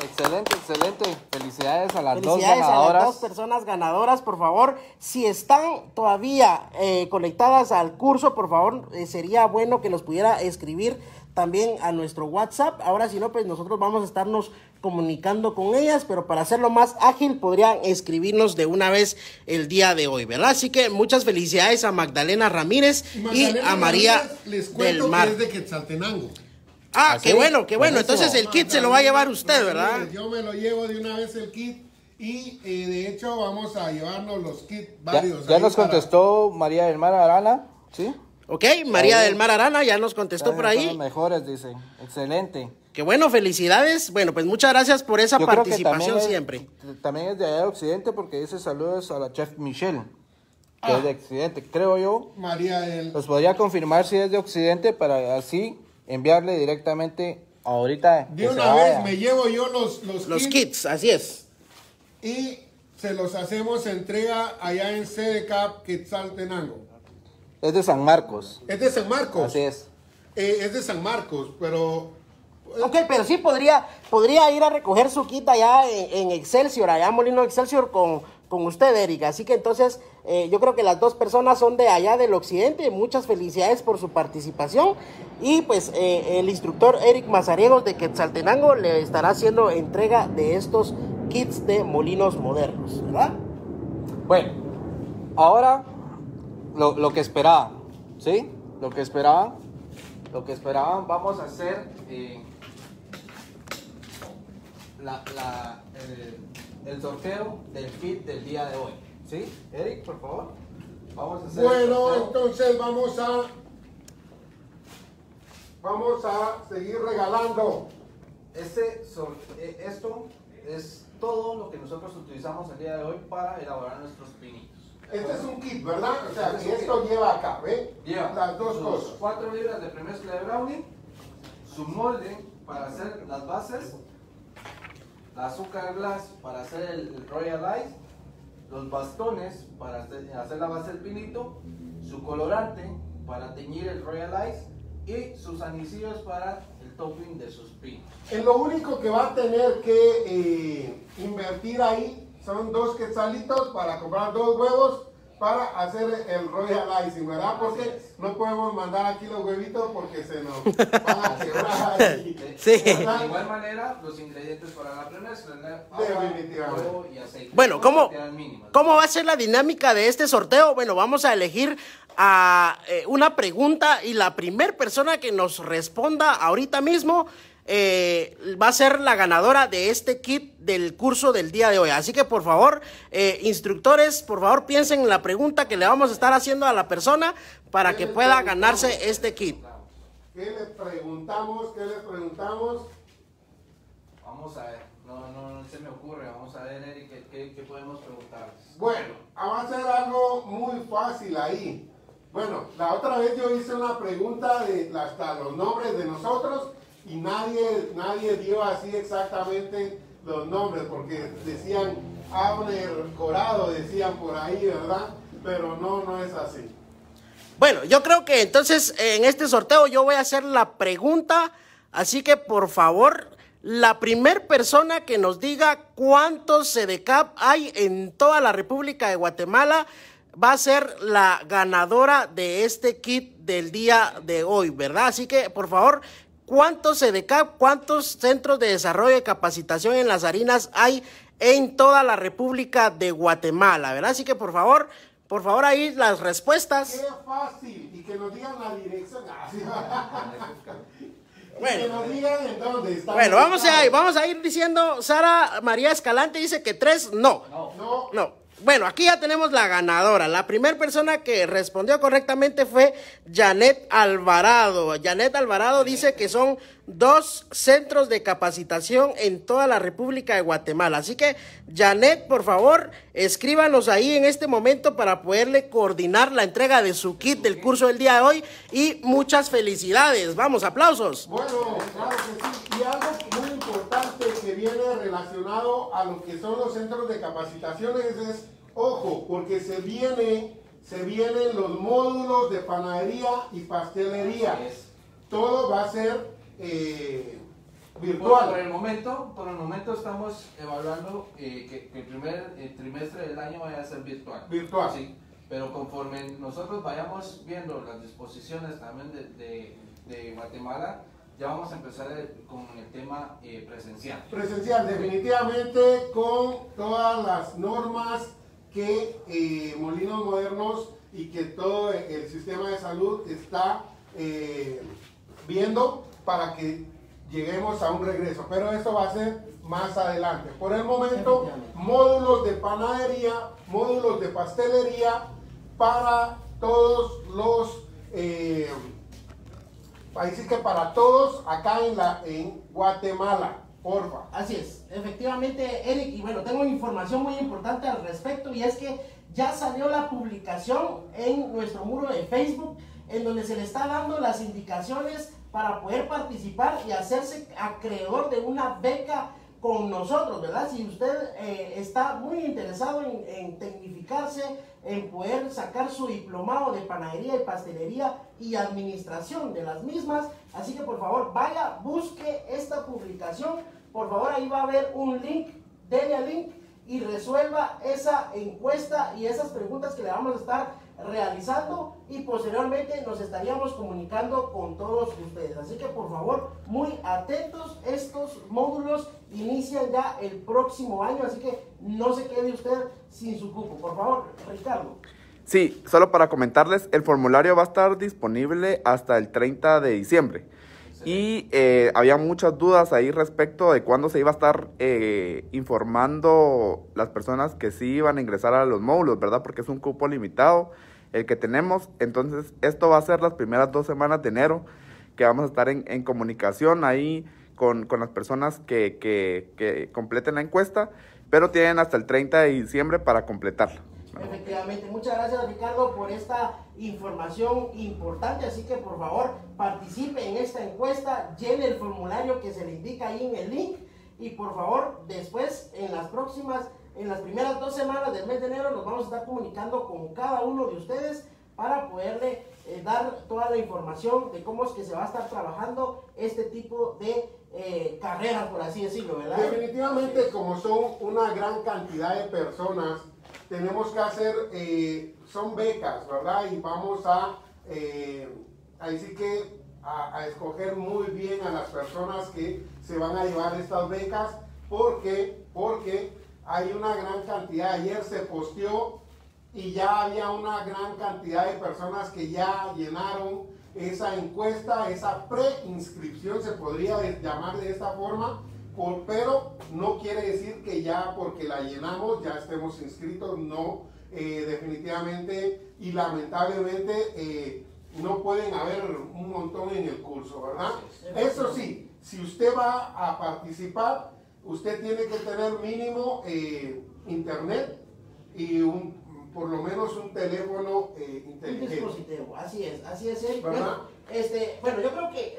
excelente, excelente. Felicidades a las felicidades dos ganadoras. A las dos personas ganadoras, por favor. Si están todavía eh, conectadas al curso, por favor, eh, sería bueno que los pudiera escribir también a nuestro WhatsApp. Ahora si no, pues nosotros vamos a estarnos comunicando con ellas, pero para hacerlo más ágil podrían escribirnos de una vez el día de hoy, ¿verdad? Así que muchas felicidades a Magdalena Ramírez Magdalena y a María Ramírez, les cuento del Mar. Que es de Quetzaltenango. Ah, así, qué bueno, qué bueno. Entonces el kit Magdalena se lo va a llevar usted, ¿verdad? Ramírez, yo me lo llevo de una vez el kit. Y eh, de hecho vamos a llevarnos los kits varios. Ya, ya nos contestó para... María del Mar Arana, ¿sí? Ok, María ahí, del Mar Arana ya nos contestó por ahí. Los mejores, dice. Excelente. Qué bueno, felicidades. Bueno, pues muchas gracias por esa Yo participación también siempre. Es, también es de allá de Occidente porque dice saludos a la chef Michelle. Que ah. es de Occidente, creo yo. María del... Pues podría confirmar si es de Occidente para así enviarle directamente ahorita. De una vez vaya. me llevo yo los, los, los kits. Los kits, así es. Y se los hacemos entrega allá en C D C A P Quetzaltenango. Es de San Marcos. Es de San Marcos. Así es. Eh, es de San Marcos, pero... Ok, pero sí podría, podría ir a recoger su kit allá en, en Excelsior, allá en Molino Excelsior con, con usted, Eric. Así que entonces eh, yo creo que las dos personas son de allá del occidente. Muchas felicidades por su participación. Y pues eh, el instructor Eric Mazariegos de Quetzaltenango le estará haciendo entrega de estos kits de Molinos Modernos, ¿verdad? Bueno, ahora... Lo, lo que esperaban, ¿sí? Lo que esperaban, lo que esperaban, vamos a hacer eh, la, la, el, el sorteo del kit del día de hoy, ¿sí? Eric, por favor, vamos a hacer. Bueno, entonces vamos a, vamos a seguir regalando. Este, esto es todo lo que nosotros utilizamos el día de hoy para elaborar nuestros pinitos. Este es un kit, ¿verdad? O sea, este que es esto kit. lleva acá, ¿ve? Lleva las dos cosas. Cuatro libras de premezcla de brownie, su molde para hacer las bases, la azúcar glass para hacer el royal ice, los bastones para hacer la base del pinito, su colorante para teñir el royal ice y sus anillos para el topping de sus pinos. Es lo único que va a tener que eh, invertir ahí. Son dos quetzalitos para comprar dos huevos para hacer el royal icing, ¿verdad? Porque no podemos mandar aquí los huevitos porque se nos van a quebrar. Sí. De igual manera, los ingredientes para la premezcla, huevo y aceite. Bueno, ¿cómo, ¿cómo va a ser la dinámica de este sorteo? Bueno, vamos a elegir a, eh, una pregunta y la primer persona que nos responda ahorita mismo Eh, va a ser la ganadora de este kit del curso del día de hoy. Así que por favor, eh, instructores, por favor piensen en la pregunta que le vamos a estar haciendo a la persona para que pueda ganarse este kit. ¿Qué le preguntamos? ¿Qué le preguntamos? Vamos a ver, no, no, no se me ocurre. Vamos a ver, Eric, ¿qué, qué, qué podemos preguntarles? Bueno, va a ser algo muy fácil ahí. Bueno, la otra vez yo hice una pregunta de hasta los nombres de nosotros y nadie, nadie dio así exactamente los nombres, porque decían Óscar Corado, decían por ahí, ¿verdad? Pero no, no es así. Bueno, yo creo que entonces en este sorteo yo voy a hacer la pregunta, así que por favor, la primer persona que nos diga cuántos C D C A P hay en toda la República de Guatemala va a ser la ganadora de este kit del día de hoy, ¿verdad? Así que por favor... ¿Cuántos C D C A P, cuántos centros de desarrollo y capacitación en las harinas hay en toda la República de Guatemala, ¿verdad? Así que por favor, por favor ahí las respuestas. Qué fácil, y que nos digan la dirección. Bueno, que nos digan en dónde están. Bueno, vamos a, vamos a ir diciendo, Sara María Escalante dice que tres, no. No. No. no. Bueno, aquí ya tenemos la ganadora. La primera persona que respondió correctamente fue Janet Alvarado. Janet Alvarado dice que son dos centros de capacitación en toda la República de Guatemala. Así que, Janet, por favor, escríbanos ahí en este momento para poderle coordinar la entrega de su kit del curso del día de hoy. Y muchas felicidades. Vamos, aplausos. Bueno, claro que sí. Y algo muy importante que viene relacionado a lo que son los centros de capacitaciones es, ojo, porque se viene, se vienen los módulos de panadería y pastelería. Todo va a ser eh, virtual. Pues por el momento, por el momento estamos evaluando eh, que, que el primer el trimestre del año vaya a ser virtual. Virtual. Sí. Pero conforme nosotros vayamos viendo las disposiciones también de, de, de Guatemala, ya vamos a empezar el, con el tema eh, presencial. Presencial, definitivamente con todas las normas que eh, Molinos Modernos y que todo el sistema de salud está eh, viendo para que lleguemos a un regreso. Pero eso va a ser más adelante. Por el momento, módulos de panadería, módulos de pastelería para todos los eh, países, que para todos acá en, la, en Guatemala, porfa. Así es, efectivamente, Eric, y bueno, tengo información muy importante al respecto, y es que ya salió la publicación en nuestro muro de Facebook, en donde se le está dando las indicaciones para poder participar y hacerse acreedor de una beca con nosotros, ¿verdad? Si usted eh, está muy interesado en, en tecnificarse, en poder sacar su diplomado de panadería y pastelería y administración de las mismas, así que por favor vaya, busque esta publicación, por favor, ahí va a haber un link, denle al link y resuelva esa encuesta y esas preguntas que le vamos a estar realizando, y posteriormente nos estaríamos comunicando con todos ustedes, así que por favor muy atentos. Estos módulos inician ya el próximo año, así que no se quede usted sin su cupo. Por favor, Ricardo. Sí, solo para comentarles, el formulario va a estar disponible hasta el treinta de diciembre. Y eh, había muchas dudas ahí respecto de cuándo se iba a estar eh, informando las personas que sí iban a ingresar a los módulos, ¿verdad? Porque es un cupo limitado el que tenemos. Entonces, esto va a ser las primeras dos semanas de enero que vamos a estar en, en comunicación ahí con, con las personas que, que, que completen la encuesta, pero tienen hasta el treinta de diciembre para completarla. Efectivamente, muchas gracias, Ricardo, por esta información importante, así que por favor participe en esta encuesta, llene el formulario que se le indica ahí en el link, y por favor después en las próximas, en las primeras dos semanas del mes de enero nos vamos a estar comunicando con cada uno de ustedes para poderle eh, dar toda la información de cómo es que se va a estar trabajando este tipo de eh, carreras, por así decirlo, ¿verdad? Definitivamente, como son una gran cantidad de personas, tenemos que hacer, eh, son becas, ¿verdad? Y vamos a, eh, ahí sí que a, a escoger muy bien a las personas que se van a llevar estas becas, porque, porque hay una gran cantidad. Ayer se posteó y ya había una gran cantidad de personas que ya llenaron esa encuesta, esa preinscripción, se podría llamar de esta forma. Por, pero no quiere decir que ya porque la llenamos ya estemos inscritos, no, eh, definitivamente y lamentablemente eh, no pueden haber un montón en el curso, ¿verdad? Eso sí, si usted va a participar, usted tiene que tener mínimo eh, internet y un por lo menos un teléfono eh, inteligente. Un dispositivo, así es, así es. El, ¿verdad? Este, bueno, yo creo que eh,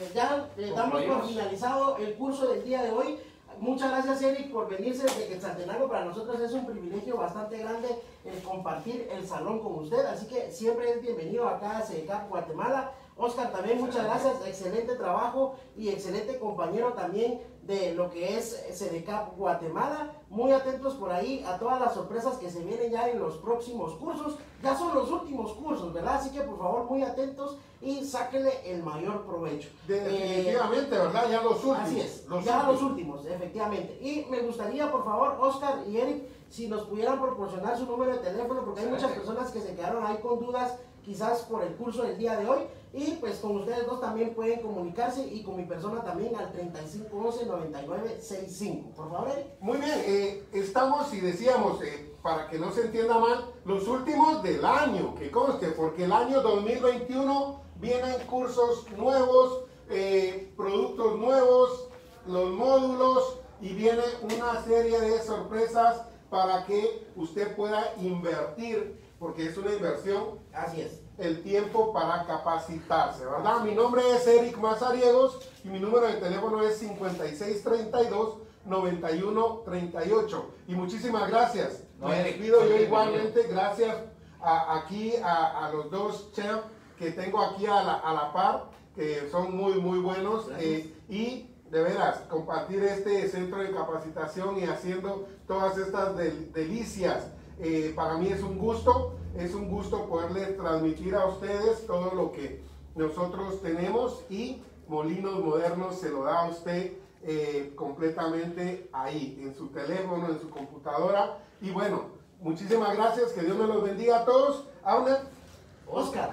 eh, ya le damos por finalizado el curso del día de hoy. Muchas gracias, Eric, por venirse desde Quetzaltenango. Para nosotros es un privilegio bastante grande el compartir el salón con usted, así que siempre es bienvenido acá a C E C A P Guatemala. Óscar, también muchas gracias, excelente trabajo y excelente compañero también de lo que es C D C A P Guatemala. Muy atentos por ahí a todas las sorpresas que se vienen ya en los próximos cursos. Ya son los últimos cursos, ¿verdad? Así que por favor muy atentos y sáquenle el mayor provecho. Definitivamente, eh, ¿verdad? Ya los últimos. Así es, los ya últimos. los últimos, efectivamente. Y me gustaría, por favor, Óscar y Eric, si nos pudieran proporcionar su número de teléfono, porque hay muchas personas que se quedaron ahí con dudas, quizás por el curso del día de hoy, y pues con ustedes dos también pueden comunicarse y con mi persona también al treinta y cinco once, noventa y nueve sesenta y cinco. Por favor, Eric. Muy bien, eh, estamos y decíamos, eh, para que no se entienda mal, los últimos del año, que conste, porque el año dos mil veintiuno vienen cursos nuevos, eh, productos nuevos, los módulos, y viene una serie de sorpresas para que usted pueda invertir porque es una inversión. Así es. El tiempo para capacitarse, ¿verdad? Mi nombre es Eric Mazariegos y mi número de teléfono es cincuenta y seis treinta y dos, noventa y uno treinta y ocho. Y muchísimas gracias. No, Me Eric, despido yo igualmente. Bien. Gracias a, aquí a, a los dos chefs que tengo aquí a la, a la par, que son muy, muy buenos. Eh, y de veras, compartir este centro de capacitación y haciendo todas estas del, delicias. Eh, para mí es un gusto, es un gusto poderles transmitir a ustedes todo lo que nosotros tenemos, y Molinos Modernos se lo da a usted eh, completamente ahí, en su teléfono, en su computadora. Y bueno, muchísimas gracias, que Dios me los bendiga a todos. Aura. Óscar.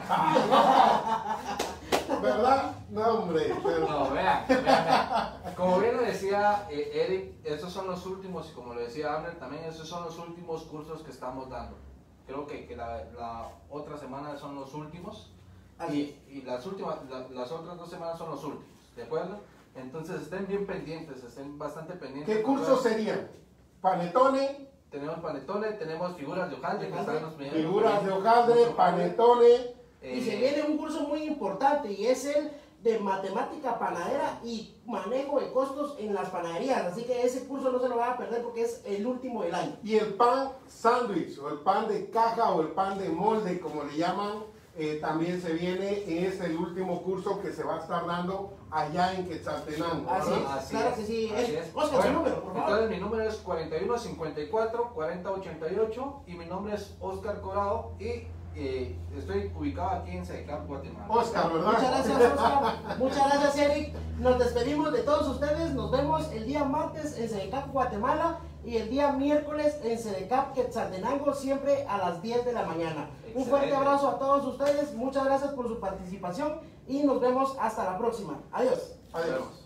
¿Verdad? No, hombre. Pero... No, vean, vean, vean. Como bien lo decía eh, Eric, estos son los últimos, y como lo decía Ander también, estos son los últimos cursos que estamos dando. Creo que, que la, la otra semana son los últimos, y, y las, últimas, la, las otras dos semanas son los últimos, ¿de acuerdo? Entonces estén bien pendientes, estén bastante pendientes. ¿Qué cursos serían? Panetone. Tenemos panetone, tenemos figuras de hojaldre. Que están los figuras de hojaldre, panetone. Eh, y se viene un curso muy importante, y es el de matemática panadera y manejo de costos en las panaderías. Así que ese curso no se lo van a perder porque es el último del año. Y el pan sándwich, o el pan de caja, o el pan de molde, como le llaman, eh, también se viene. Es el último curso que se va a estar dando allá en Quetzaltenango. Así es, así claro es, que sí. Así es. Oscar, bueno, su número, por favor. Entonces mi número es cuarenta y uno cincuenta y cuatro, cuarenta ochenta y ocho, y mi nombre es Óscar Corado, y eh, estoy ubicado aquí en Sedecamp, Guatemala. Óscar, ¿verdad? Muchas gracias, Óscar. Muchas gracias, Eric. Nos despedimos de todos ustedes. Nos vemos el día martes en Sedecamp, Guatemala, y el día miércoles en Sedecamp, Quetzaltenango, siempre a las diez de la mañana. Excelente. Un fuerte abrazo a todos ustedes. Muchas gracias por su participación. Y nos vemos hasta la próxima. Adiós. Adiós.